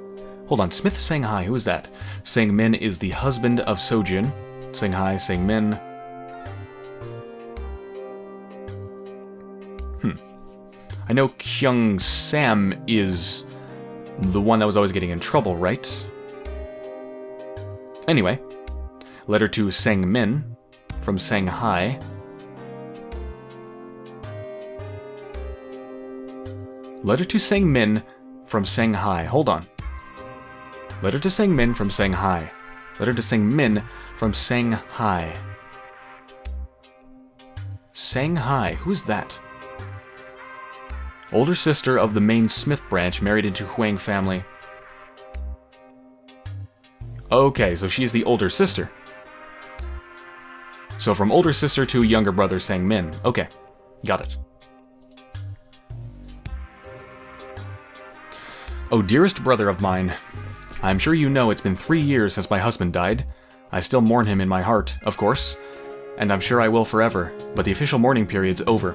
Hold on, Smith Sang-hae, who is that? Sang-min is the husband of So-jin. Sang-hae, Sang-min. Hmm. I know Kyung Sam is the one that was always getting in trouble, right? Anyway. Letter to Sang-min from Sang-hae. Letter to Sang-min from Sang-hae. Hold on. Letter to Sang-min from Sang-hae. Letter to Sang-min from Sang-hae. Sang-hae. Who's that? Older sister of the main Smith branch, married into Huang family. Okay, so she's the older sister. So from older sister to younger brother Sang-min. Okay, got it. "Oh, dearest brother of mine, I am sure you know it's been three years since my husband died. I still mourn him in my heart, of course, and I'm sure I will forever, but the official mourning period's over.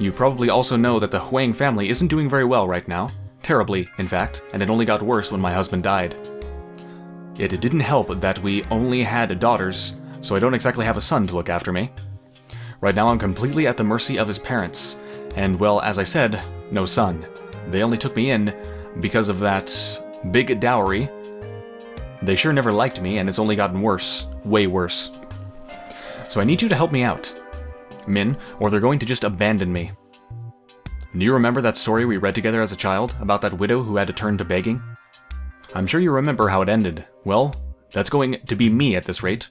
You probably also know that the Huang family isn't doing very well right now, terribly, in fact, and it only got worse when my husband died. It didn't help that we only had daughters, so I don't exactly have a son to look after me. Right now I'm completely at the mercy of his parents, and well, as I said, no son. They only took me in because of that big dowry. They sure never liked me, and it's only gotten worse. Way worse. So I need you to help me out, Min, or they're going to just abandon me. Do you remember that story we read together as a child about that widow who had to turn to begging? I'm sure you remember how it ended. Well, that's going to be me at this rate.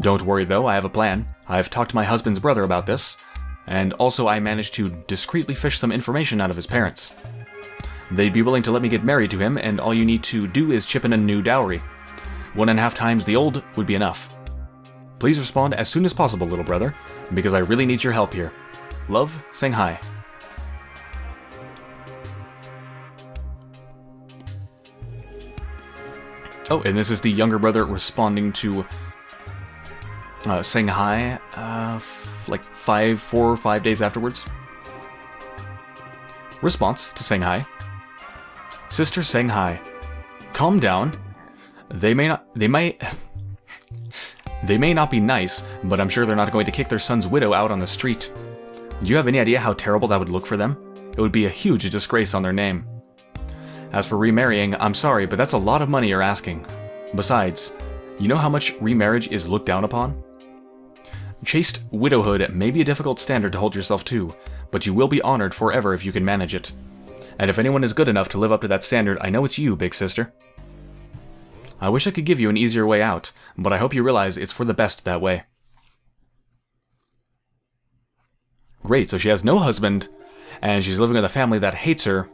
Don't worry, though. I have a plan. I've talked to my husband's brother about this. And also I managed to discreetly fish some information out of his parents. They'd be willing to let me get married to him, and all you need to do is chip in a new dowry. One and a half times the old would be enough. Please respond as soon as possible, little brother, because I really need your help here. Love, Sang-hae." Oh, and this is the younger brother responding to Uh, Sang-hae, uh, like five, four or five days afterwards. Response to Sang-hae. "Sister Sang-hae, calm down. They may not, they might, they may not be nice, but I'm sure they're not going to kick their son's widow out on the street. Do you have any idea how terrible that would look for them? It would be a huge disgrace on their name. As for remarrying, I'm sorry, but that's a lot of money you're asking. Besides, you know how much remarriage is looked down upon? Chaste widowhood may be a difficult standard to hold yourself to, but you will be honored forever if you can manage it. And if anyone is good enough to live up to that standard, I know it's you, big sister. I wish I could give you an easier way out, but I hope you realize it's for the best that way." Great, so she has no husband, and she's living with a family that hates her.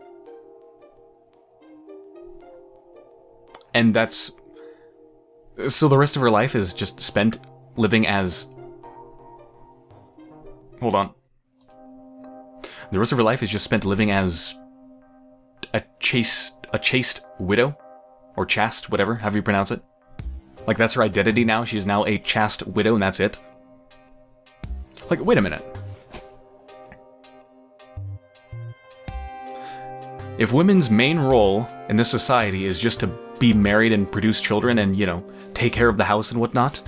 and that's... So the rest of her life is just spent living as... Hold on. The rest of her life is just spent living as... A chaste... A chaste widow? Or chaste, whatever, however you pronounce it. Like, that's her identity now. She is now a chaste widow, and that's it. Like, wait a minute. If women's main role in this society is just to be married and produce children and, you know, take care of the house and whatnot,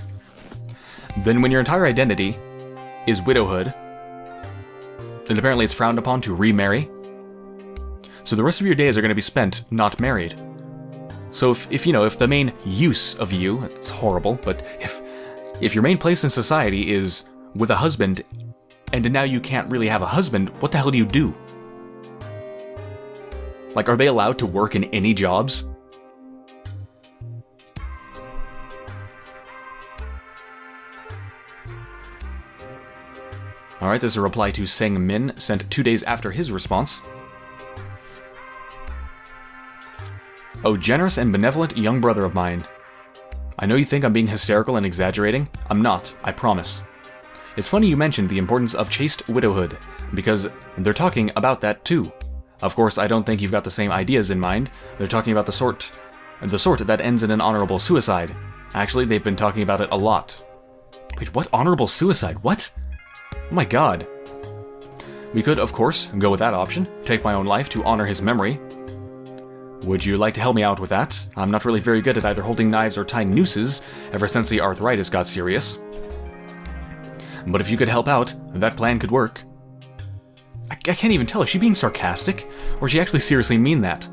then when your entire identity is widowhood, then apparently it's frowned upon to remarry. So the rest of your days are going to be spent not married. So if, if, you know, if the main use of you, it's horrible, but if, if your main place in society is with a husband, and now you can't really have a husband, what the hell do you do? Like, are they allowed to work in any jobs? Alright, this is a reply to Sang-min, sent two days after his response. Oh, generous and benevolent young brother of mine. I know you think I'm being hysterical and exaggerating. I'm not, I promise. It's funny you mentioned the importance of chaste widowhood, because they're talking about that too. Of course, I don't think you've got the same ideas in mind. They're talking about the sort, the sort that ends in an honorable suicide. Actually, they've been talking about it a lot. Wait, what? Honorable suicide? What? Oh my god. We could, of course, go with that option. Take my own life to honor his memory. Would you like to help me out with that? I'm not really very good at either holding knives or tying nooses ever since the arthritis got serious. But if you could help out, that plan could work. I can't even tell, is she being sarcastic? Or does she actually seriously mean that?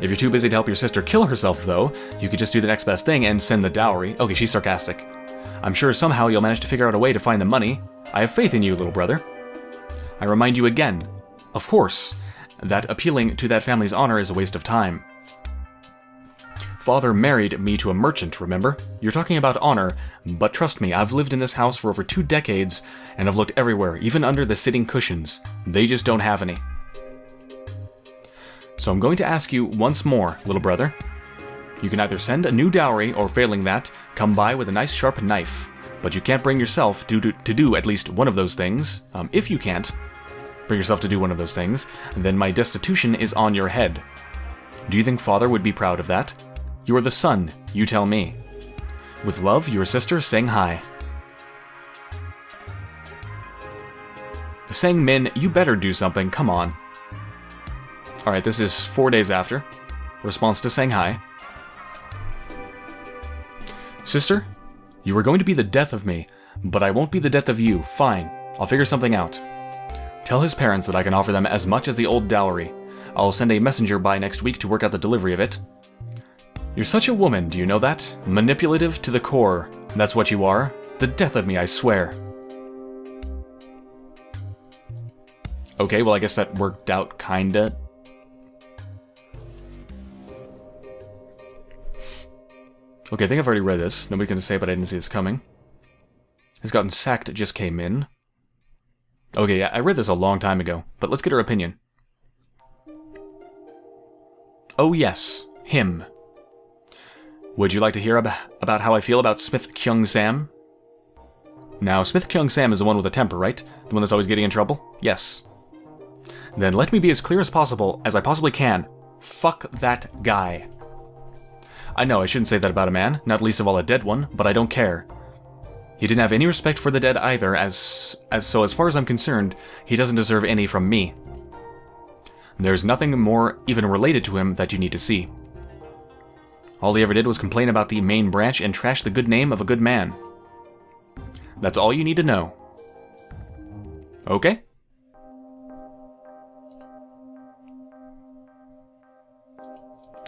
If you're too busy to help your sister kill herself, though, you could just do the next best thing and send the dowry. Okay, she's sarcastic. I'm sure somehow you'll manage to figure out a way to find the money. I have faith in you, little brother. I remind you again, of course, that appealing to that family's honor is a waste of time. Father married me to a merchant, remember? You're talking about honor, but trust me, I've lived in this house for over two decades, and I've looked everywhere, even under the sitting cushions. They just don't have any. So I'm going to ask you once more, little brother. You can either send a new dowry, or failing that, come by with a nice sharp knife. But you can't bring yourself to do, to do at least one of those things. Um, if you can't bring yourself to do one of those things, then my destitution is on your head. Do you think Father would be proud of that? You are the son, you tell me. With love, your sister Sang-hae. Sang-min, you better do something, come on. Alright, this is four days after. Response to Sang-hae. Sister, you were going to be the death of me, but I won't be the death of you. Fine, I'll figure something out. Tell his parents that I can offer them as much as the old dowry. I'll send a messenger by next week to work out the delivery of it. You're such a woman, do you know that? Manipulative to the core. That's what you are. The death of me, I swear. Okay, well I guess that worked out, kinda. Okay, I think I've already read this. Nobody can say, but I didn't see this coming. Has gotten sacked, it just came in. Okay, yeah, I read this a long time ago, but let's get her opinion. Oh yes, him. Would you like to hear ab about how I feel about Smith Kyung-sam? Now, Smith Kyung-sam is the one with a temper, right? The one that's always getting in trouble? Yes. Then let me be as clear as possible, as I possibly can. Fuck that guy. I know, I shouldn't say that about a man, not least of all a dead one, but I don't care. He didn't have any respect for the dead either, as, as so as far as I'm concerned, he doesn't deserve any from me. There's nothing more even related to him that you need to see. All he ever did was complain about the main branch and trash the good name of a good man. That's all you need to know. Okay?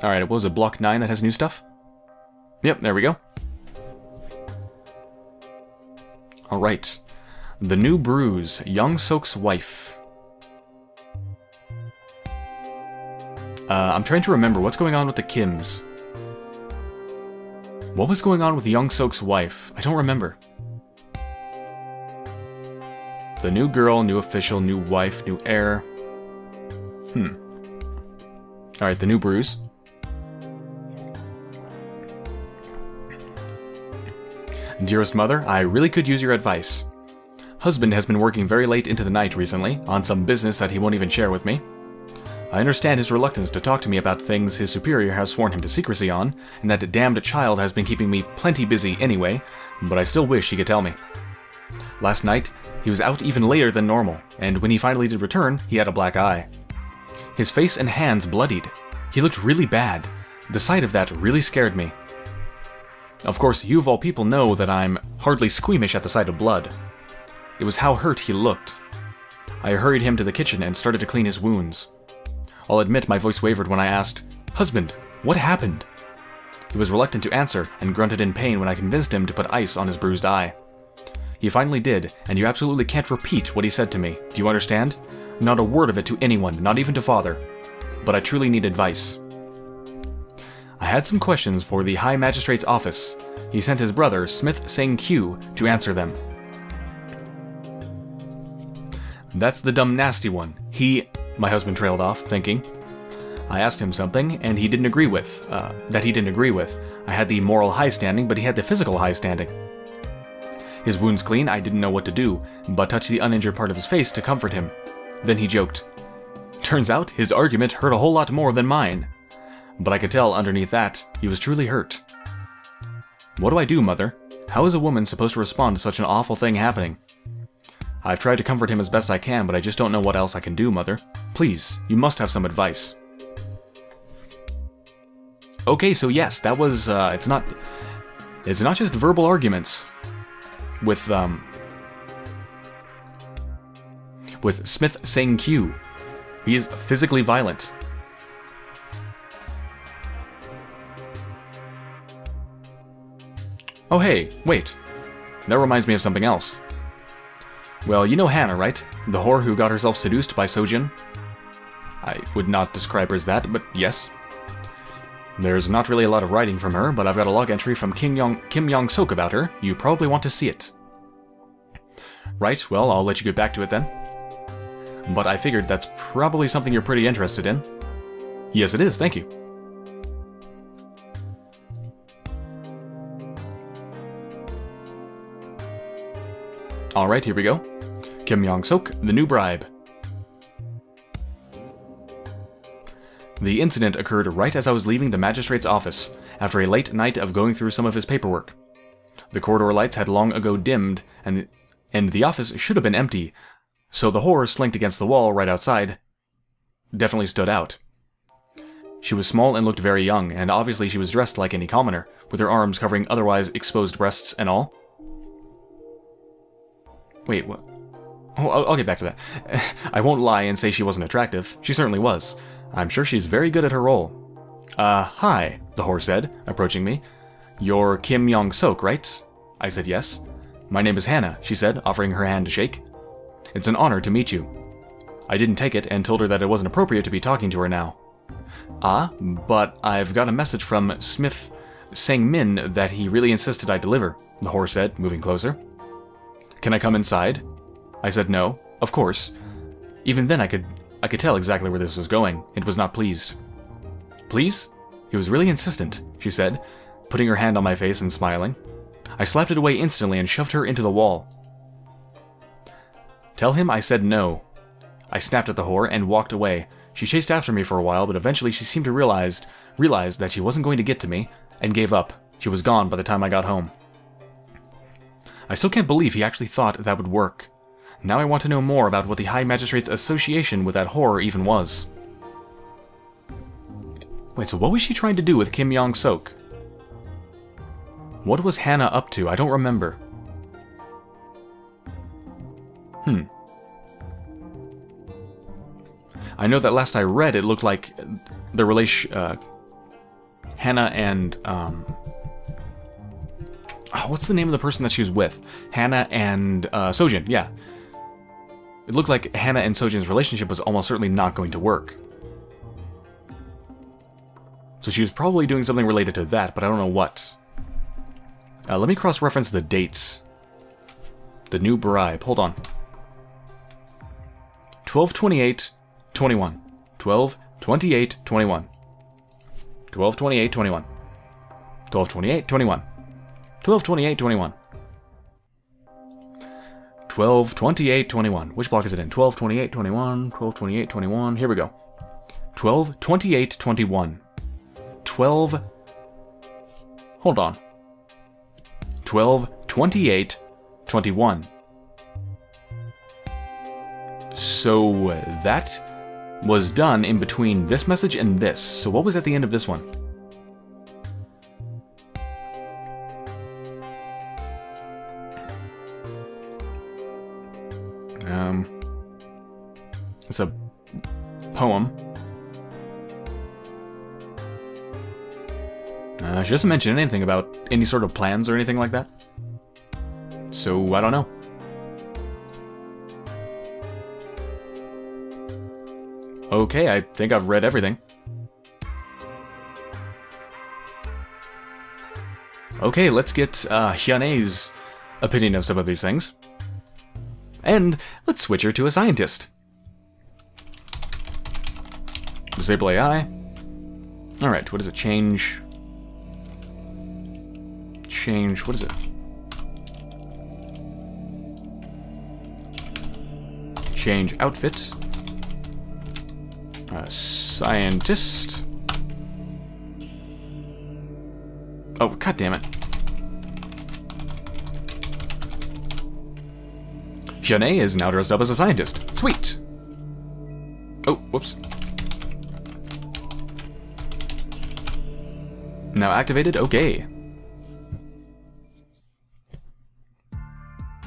Alright, what was it, block nine that has new stuff? Yep, there we go. Alright. The new bruise, Yong-sook's wife. Uh, I'm trying to remember what's going on with the Kims. What was going on with Yong-sook's wife? I don't remember. The new girl, new official, new wife, new heir. Hmm. Alright, the new bruise. Dearest mother, I really could use your advice. Husband has been working very late into the night recently, on some business that he won't even share with me. I understand his reluctance to talk to me about things his superior has sworn him to secrecy on, and that damned child has been keeping me plenty busy anyway, but I still wish he could tell me. Last night, he was out even later than normal, and when he finally did return, he had a black eye. His face and hands bloodied. He looked really bad. The sight of that really scared me. Of course, you of all people know that I'm hardly squeamish at the sight of blood. It was how hurt he looked. I hurried him to the kitchen and started to clean his wounds. I'll admit my voice wavered when I asked, "Husband, what happened?" He was reluctant to answer and grunted in pain when I convinced him to put ice on his bruised eye. He finally did, and you absolutely can't repeat what he said to me, do you understand? Not a word of it to anyone, not even to father. But I truly need advice. I had some questions for the High Magistrate's office. He sent his brother, Smith Sang-gyu, to answer them. That's the dumb nasty one. He... My husband trailed off, thinking. I asked him something, and he didn't agree with, uh, that he didn't agree with. I had the moral high standing, but he had the physical high standing. His wounds clean, I didn't know what to do, but touched the uninjured part of his face to comfort him. Then he joked. Turns out, his argument hurt a whole lot more than mine. But I could tell underneath that, he was truly hurt. What do I do, mother? How is a woman supposed to respond to such an awful thing happening? I've tried to comfort him as best I can, but I just don't know what else I can do, mother. Please, you must have some advice. Okay, so yes, that was, uh, it's not, it's not just verbal arguments with, um, with Smith Sang-gyu. He is physically violent. Oh hey, wait. That reminds me of something else. Well, you know Hannah, right? The whore who got herself seduced by So-jin? I would not describe her as that, but yes. There's not really a lot of writing from her, but I've got a log entry from Kim Yong- Kim Yong-sook about her. You probably want to see it. Right, well, I'll let you get back to it then. But I figured that's probably something you're pretty interested in. Yes, it is, thank you. Alright, here we go. Kim Yong-sook, The New Bribe. The incident occurred right as I was leaving the magistrate's office, after a late night of going through some of his paperwork. The corridor lights had long ago dimmed, and the, and the office should have been empty, so the whore slinked against the wall right outside definitely stood out. She was small and looked very young, and obviously she was dressed like any commoner, with her arms covering otherwise exposed breasts and all. Wait, what? Oh, I'll get back to that. I won't lie and say she wasn't attractive. She certainly was. I'm sure she's very good at her role. Uh, hi, the whore said, approaching me. You're Kim Yong-sook, right? I said yes. My name is Hannah, she said, offering her hand to shake. It's an honor to meet you. I didn't take it and told her that it wasn't appropriate to be talking to her now. Ah, but I've got a message from Smith Sang-min that he really insisted I deliver, the whore said, moving closer. Can I come inside? I said no, of course. Even then I could I could tell exactly where this was going, and was not pleased. Please? He was really insistent, she said, putting her hand on my face and smiling. I slapped it away instantly and shoved her into the wall. Tell him I said no. I snapped at the whore and walked away. She chased after me for a while, but eventually she seemed to realize, realize that she wasn't going to get to me, and gave up. She was gone by the time I got home. I still can't believe he actually thought that would work. Now I want to know more about what the High Magistrate's association with that horror even was. Wait, so what was she trying to do with Kim Yong-sook? What was Hannah up to? I don't remember. Hmm. I know that last I read, it looked like the relation... Uh, Hannah and... Um, What's the name of the person that she was with? Hannah and uh, So-jin, yeah. It looked like Hannah and So-jin's relationship was almost certainly not going to work. So she was probably doing something related to that, but I don't know what. Uh, let me cross-reference the dates. The New Bribe, hold on. twelve twenty-eight twenty-one. twelve twenty-eight twenty-one. twelve twenty-eight twenty-one. twelve twenty-eight twenty-one. twelve, twenty-eight, twenty-one. twelve, twenty-eight, twenty-one. Which block is it in? twelve, twenty-eight, twenty-one. twelve, twenty-eight, twenty-one. Here we go. twelve, twenty-eight, twenty-one. twelve. Hold on. twelve, twenty-eight, twenty-one. So uh, that was done in between this message and this. So what was at the end of this one? Um, it's a poem. Uh, she doesn't mention anything about any sort of plans or anything like that. So, I don't know. Okay, I think I've read everything. Okay, let's get uh, Hyun-ae's opinion of some of these things. And let's switch her to a scientist. Disable A I. Alright, what does it change? Change, what is it? Change outfit. Uh, scientist. Oh, god damn it. Hyun-ae is now dressed up as a scientist. Sweet! Oh, whoops. Now activated, okay.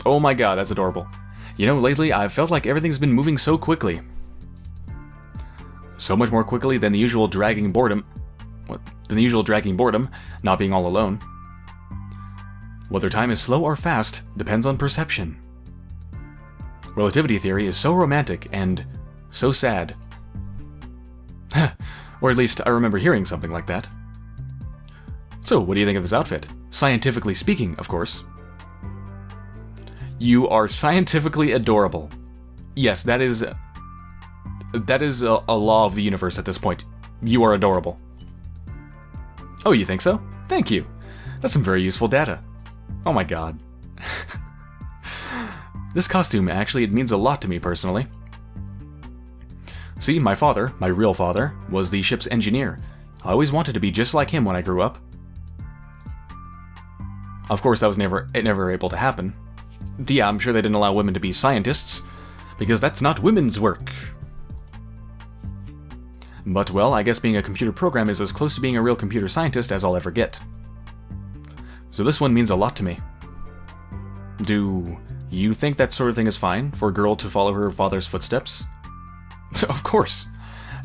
Oh my god, that's adorable. You know, lately I've felt like everything's been moving so quickly. So much more quickly than the usual dragging boredom. What? Than the usual dragging boredom, not being all alone. Whether time is slow or fast depends on perception. Relativity theory is so romantic and so sad. Or at least I remember hearing something like that. So, what do you think of this outfit? Scientifically speaking, of course. You are scientifically adorable. Yes, that is... That is a, a law of the universe at this point. You are adorable. Oh, you think so? Thank you. That's some very useful data. Oh my god. This costume, actually, it means a lot to me personally. See, my father, my real father, was the ship's engineer. I always wanted to be just like him when I grew up. Of course, that was never, it never able to happen. Yeah, I'm sure they didn't allow women to be scientists, because that's not women's work. But well, I guess being a computer program is as close to being a real computer scientist as I'll ever get. So this one means a lot to me. Do you think that sort of thing is fine, for a girl to follow her father's footsteps? Of course.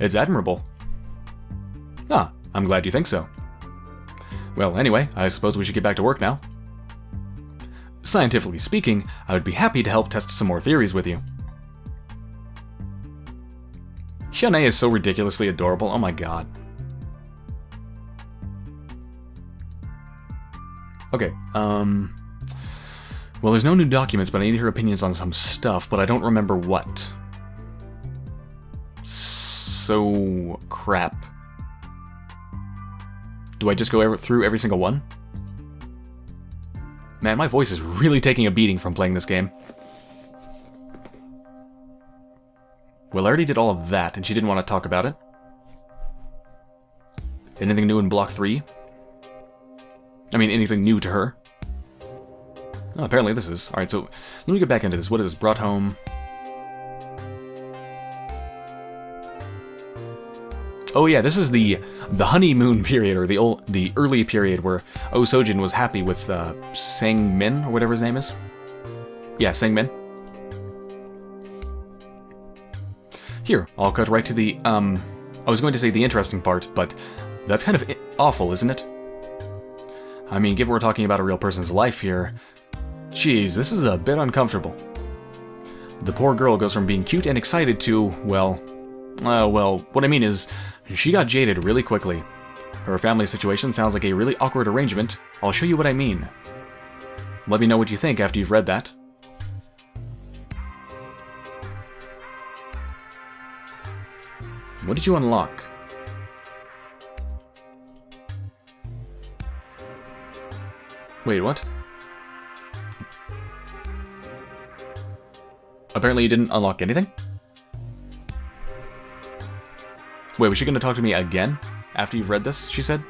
It's admirable. Ah, I'm glad you think so. Well, anyway, I suppose we should get back to work now. Scientifically speaking, I would be happy to help test some more theories with you. Hyun-ae is so ridiculously adorable, oh my god. Okay, um... well, there's no new documents, but I need her opinions on some stuff, but I don't remember what. So... crap. Do I just go through every single one? Man, my voice is really taking a beating from playing this game. Well, I already did all of that, and she didn't want to talk about it. Anything new in block three? I mean, anything new to her? Oh, apparently this is. Alright, so let me get back into this. What is brought home? Oh yeah, this is the the honeymoon period, or the old, the early period where Oh So-jin was happy with uh, Sang-min, or whatever his name is. Yeah, Sang-min. Here, I'll cut right to the, um, I was going to say the interesting part, but that's kind of awful, isn't it? I mean, given we're talking about a real person's life here, geez, this is a bit uncomfortable. The poor girl goes from being cute and excited to, well... Uh, well, what I mean is, she got jaded really quickly. Her family situation sounds like a really awkward arrangement. I'll show you what I mean. Let me know what you think after you've read that. What did you unlock? Wait, what? Apparently you didn't unlock anything? Wait, was she gonna talk to me again? After you've read this, she said?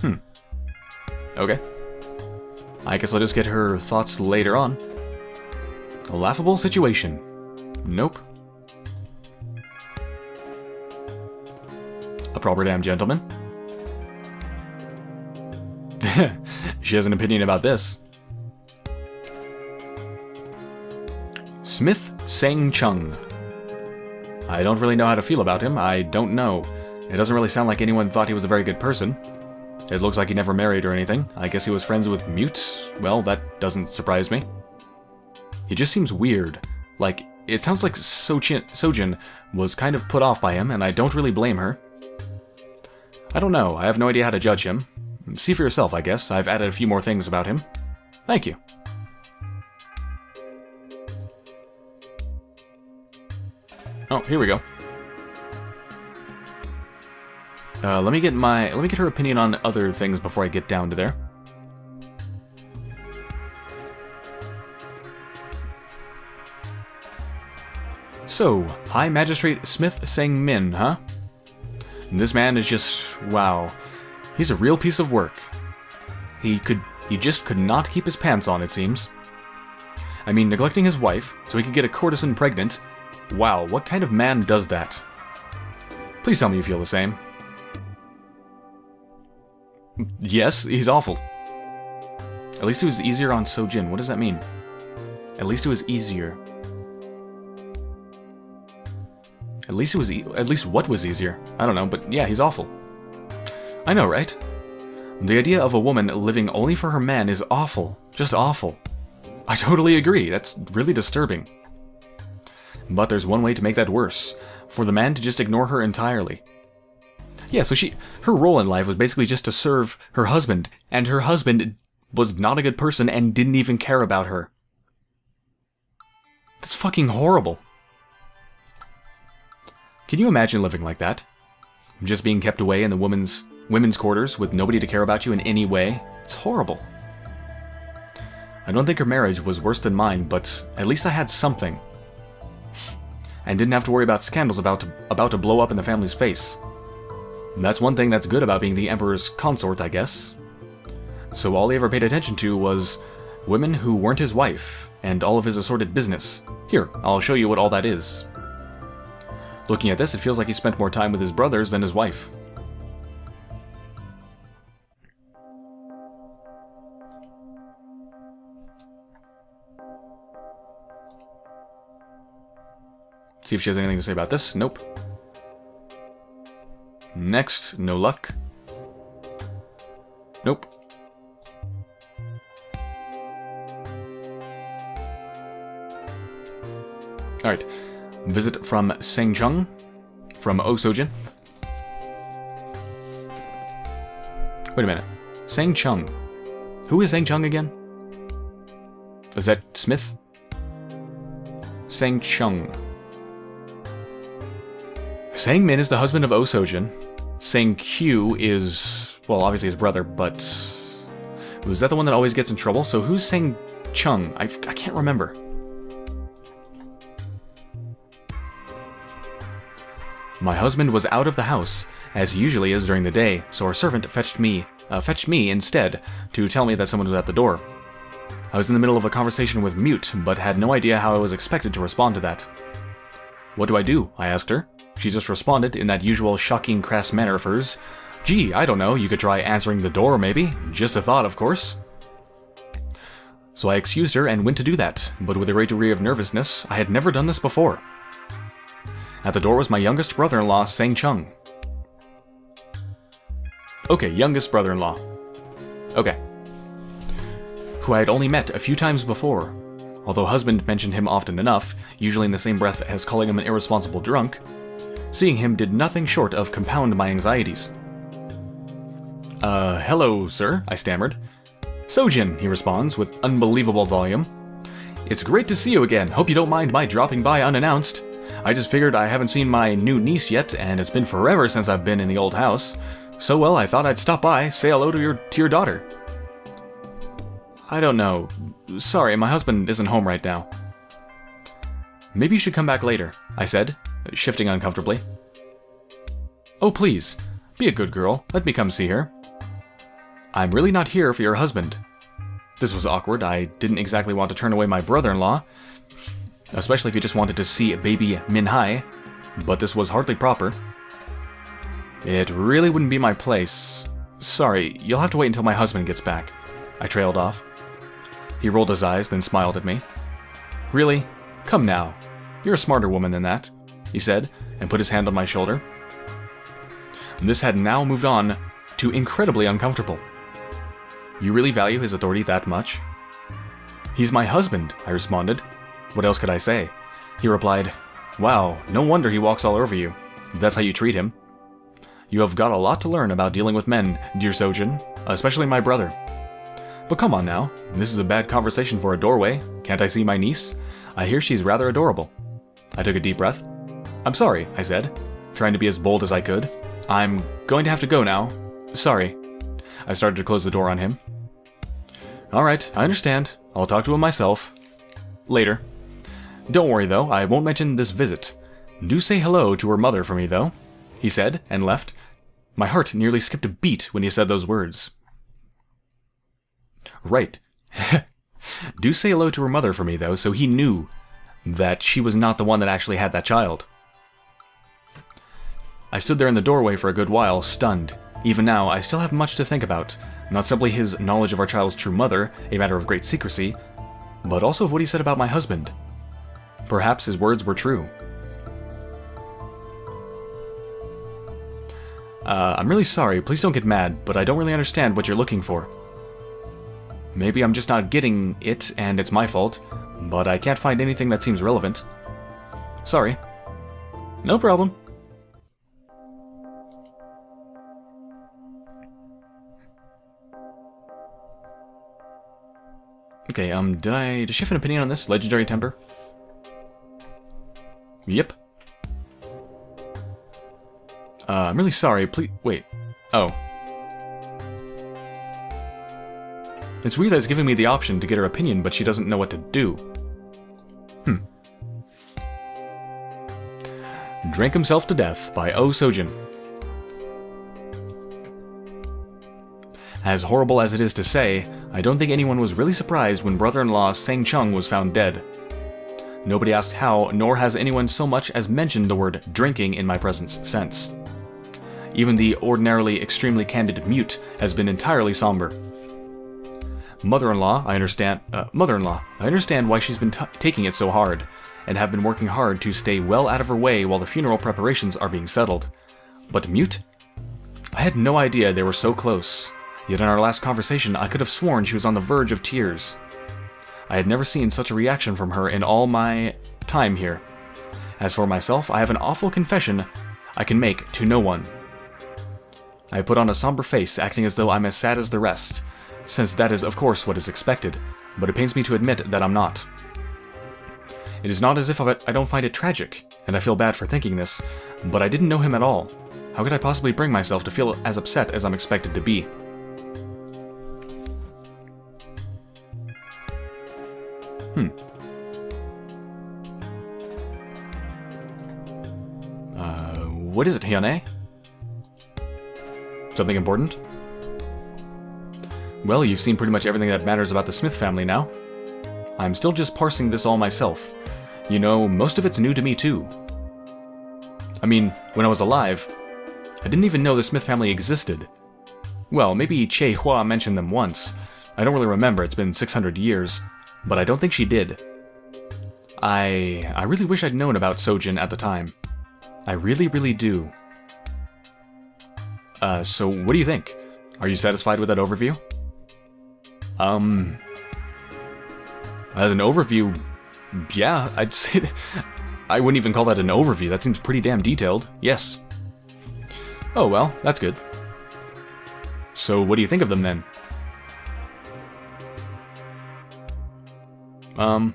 Hmm. Okay. I guess I'll just get her thoughts later on. A laughable situation. Nope. A proper damn gentleman. She has an opinion about this. Smith Sang-jung. I don't really know how to feel about him. I don't know. It doesn't really sound like anyone thought he was a very good person. It looks like he never married or anything. I guess he was friends with Mute. Well, that doesn't surprise me. He just seems weird. Like, it sounds like So-jin, So-jin was kind of put off by him, and I don't really blame her. I don't know. I have no idea how to judge him. See for yourself, I guess. I've added a few more things about him. Thank you. Oh, here we go. Uh, let me get my let me get her opinion on other things before I get down to there. So, High Magistrate Smith Sang-min, huh? This man is just wow. He's a real piece of work. He could he just could not keep his pants on, it seems. I mean, neglecting his wife so he could get a courtesan pregnant. Wow, what kind of man does that? Please tell me you feel the same. Yes, he's awful. At least it was easier on So-jin. What does that mean? At least it was easier. At least it was e at least what was easier? I don't know, but yeah, he's awful. I know, right? The idea of a woman living only for her man is awful. Just awful. I totally agree. That's really disturbing. But there's one way to make that worse. For the man to just ignore her entirely. Yeah, so she, her role in life was basically just to serve her husband, and her husband was not a good person and didn't even care about her. That's fucking horrible. Can you imagine living like that? Just being kept away in the women's, women's quarters with nobody to care about you in any way? It's horrible. I don't think her marriage was worse than mine, but at least I had something. And didn't have to worry about scandals about to, about to blow up in the family's face. That's one thing that's good about being the Emperor's consort, I guess. So all he ever paid attention to was women who weren't his wife, and all of his assorted business. Here, I'll show you what all that is. Looking at this, it feels like he spent more time with his brothers than his wife. See if she has anything to say about this. Nope. Next, no luck. Nope. Alright. Visit from Sang-jung. From Oh So-jin. Wait a minute. Sang-jung. Who is Sang-jung again? Is that Smith? Sang-jung. Sang-min is the husband of Oh So-jin. Sang-gyu is, well, obviously his brother, but was that the one that always gets in trouble? So who's Sang-chung? I, I can't remember. My husband was out of the house, as he usually is during the day, so our servant fetched me, uh, fetched me instead to tell me that someone was at the door. I was in the middle of a conversation with Mute, but had no idea how I was expected to respond to that. What do I do? I asked her. She just responded in that usual shocking crass manner of hers. Gee, I don't know, you could try answering the door maybe. Just a thought, of course. So I excused her and went to do that, but with a great degree of nervousness. I had never done this before. At the door was my youngest brother-in-law, Sang-chung. Okay, youngest brother-in-law. Okay. Who I had only met a few times before. Although husband mentioned him often enough, usually in the same breath as calling him an irresponsible drunk, seeing him did nothing short of compound my anxieties. Uh, hello, sir, I stammered. So-jin, he responds with unbelievable volume. It's great to see you again. Hope you don't mind my dropping by unannounced. I just figured I haven't seen my new niece yet, and it's been forever since I've been in the old house. So well, I thought I'd stop by, say hello to your to your daughter. I don't know. Sorry, my husband isn't home right now. Maybe you should come back later, I said, shifting uncomfortably. Oh, please, be a good girl. Let me come see her. I'm really not here for your husband. This was awkward. I didn't exactly want to turn away my brother-in-law, especially if he just wanted to see baby Min-hae, but this was hardly proper. It really wouldn't be my place. Sorry, you'll have to wait until my husband gets back. I trailed off. He rolled his eyes, then smiled at me. Really? Come now. You're a smarter woman than that, he said, and put his hand on my shoulder. This had now moved on to incredibly uncomfortable. You really value his authority that much? He's my husband, I responded. What else could I say? He replied, wow, no wonder he walks all over you. That's how you treat him. You have got a lot to learn about dealing with men, dear So-jin, especially my brother. But come on now, this is a bad conversation for a doorway. Can't I see my niece? I hear she's rather adorable. I took a deep breath. I'm sorry, I said, trying to be as bold as I could. I'm going to have to go now. Sorry. I started to close the door on him. All right, I understand. I'll talk to him myself. Later. Don't worry though, I won't mention this visit. Do say hello to her mother for me though, he said, and left. My heart nearly skipped a beat when he said those words. Right. Do say hello to her mother for me though, so he knew that she was not the one that actually had that child. I stood there in the doorway for a good while, stunned. Even now, I still have much to think about. Not simply his knowledge of our child's true mother, a matter of great secrecy, but also of what he said about my husband. Perhaps his words were true. Uh, I'm really sorry, please don't get mad, but I don't really understand what you're looking for. Maybe I'm just not getting it, and it's my fault, but I can't find anything that seems relevant. Sorry. No problem. Okay, um, did I... Did she have an opinion on this? Legendary temper? Yep. Uh, I'm really sorry, please... Wait. Oh. It's weird that it's giving me the option to get her opinion, but she doesn't know what to do. Hmm. Drank Himself to Death by Oh So-jin. As horrible as it is to say, I don't think anyone was really surprised when brother-in-law Sang-chung was found dead. Nobody asked how, nor has anyone so much as mentioned the word drinking in my presence since. Even the ordinarily extremely candid Mute has been entirely somber. Mother-in-law, I understand. Uh, mother-in-law, I understand why she's been t taking it so hard, and have been working hard to stay well out of her way while the funeral preparations are being settled. But Mute? I had no idea they were so close. Yet in our last conversation, I could have sworn she was on the verge of tears. I had never seen such a reaction from her in all my time here. As for myself, I have an awful confession I can make to no one. I put on a somber face, acting as though I'm as sad as the rest, since that is, of course, what is expected, but it pains me to admit that I'm not. It is not as if I don't find it tragic, and I feel bad for thinking this, but I didn't know him at all. How could I possibly bring myself to feel as upset as I'm expected to be? Hmm. Uh, what is it, Hyun-ae? Something important? Well, you've seen pretty much everything that matters about the Smith family now. I'm still just parsing this all myself. You know, most of it's new to me too. I mean, when I was alive, I didn't even know the Smith family existed. Well, maybe Chae-hwa mentioned them once. I don't really remember, it's been six hundred years. But I don't think she did. I... I really wish I'd known about So-jin at the time. I really, really do. Uh, so what do you think? Are you satisfied with that overview? Um... As an overview, yeah, I'd say... That, I wouldn't even call that an overview, that seems pretty damn detailed, yes. Oh well, that's good. So what do you think of them then? Um,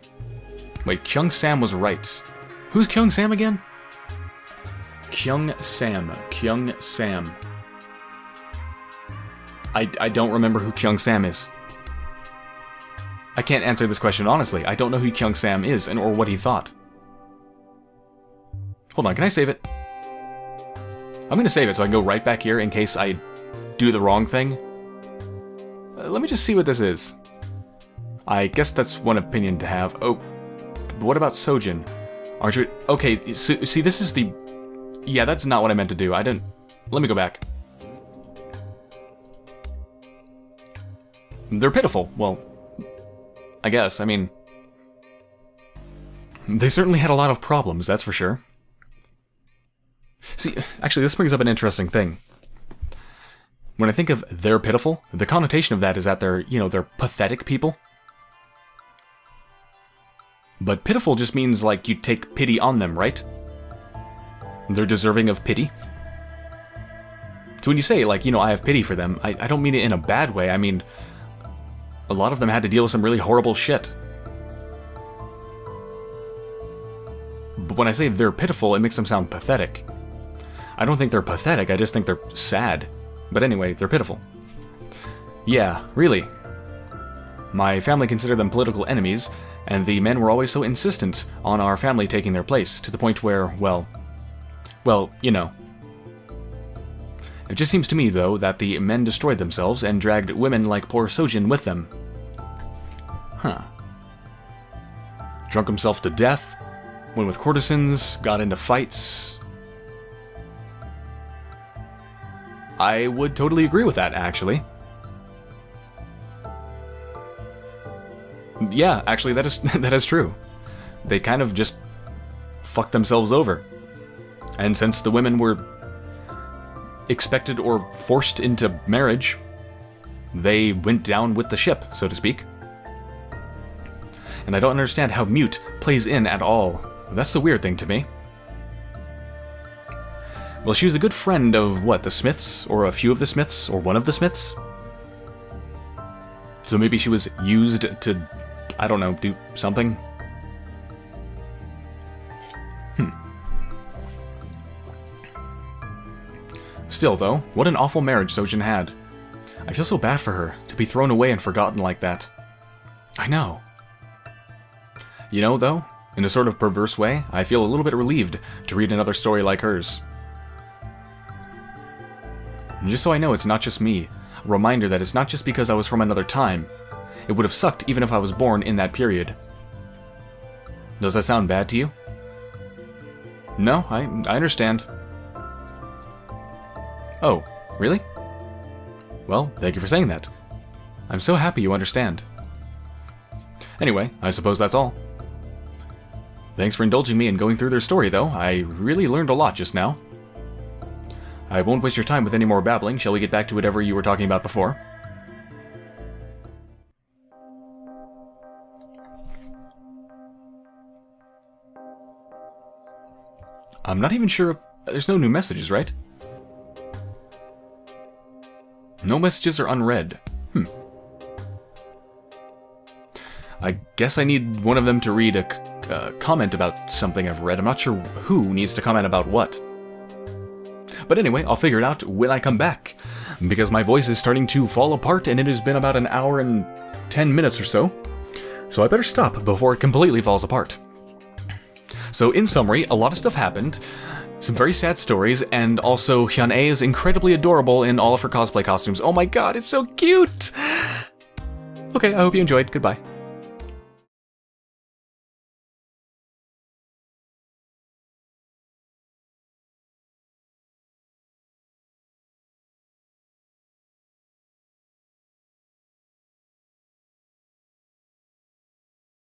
wait, Kyung Sam was right. Who's Kyung Sam again? Kyung Sam, Kyung Sam. I, I don't remember who Kyung-sam is. I can't answer this question honestly. I don't know who Kyung-sam is and or what he thought. Hold on, can I save it? I'm going to save it so I can go right back here in case I do the wrong thing. Uh, let me just see what this is. I guess that's one opinion to have. Oh, but what about So-jin? Aren't you... Okay, so, see, this is the... Yeah, that's not what I meant to do. I didn't... Let me go back. They're pitiful. Well, I guess. I mean... They certainly had a lot of problems, that's for sure. See, actually, this brings up an interesting thing. When I think of they're pitiful, the connotation of that is that they're, you know, they're pathetic people. But pitiful just means, like, you take pity on them, right? They're deserving of pity. So when you say, like, you know, I have pity for them, I, I don't mean it in a bad way. I mean, a lot of them had to deal with some really horrible shit. But when I say they're pitiful, it makes them sound pathetic. I don't think they're pathetic, I just think they're sad. But anyway, they're pitiful. Yeah, really. My family considered them political enemies, and the men were always so insistent on our family taking their place, to the point where, well... Well, you know. It just seems to me, though, that the men destroyed themselves and dragged women like poor So-jin with them. Huh. Drunk himself to death, went with courtesans, got into fights... I would totally agree with that, actually. Yeah, actually, that is that is true. They kind of just fucked themselves over. And since the women were expected or forced into marriage, they went down with the ship, so to speak. And I don't understand how Mute plays in at all. That's the weird thing to me. Well, she was a good friend of, what, the Smiths? Or a few of the Smiths? Or one of the Smiths? So maybe she was used to, I don't know, do something? Hmm. Still, though, what an awful marriage So-jin had. I feel so bad for her, to be thrown away and forgotten like that. I know. You know, though, in a sort of perverse way, I feel a little bit relieved to read another story like hers. Just so I know it's not just me, a reminder that it's not just because I was from another time. It would have sucked even if I was born in that period. Does that sound bad to you? No, I, I understand. Oh, really? Well, thank you for saying that. I'm so happy you understand. Anyway, I suppose that's all. Thanks for indulging me in going through their story, though. I really learned a lot just now. I won't waste your time with any more babbling. Shall we get back to whatever you were talking about before? I'm not even sure if... There's no new messages, right? No messages are unread. Hmm. I guess I need one of them to read a c uh, comment about something I've read. I'm not sure who needs to comment about what. But anyway, I'll figure it out when I come back, because my voice is starting to fall apart and it has been about an hour and ten minutes or so, so I better stop before it completely falls apart. So in summary, a lot of stuff happened, some very sad stories, and also Hyun-ae is incredibly adorable in all of her cosplay costumes. Oh my god, it's so cute! Okay, I hope you enjoyed. Goodbye.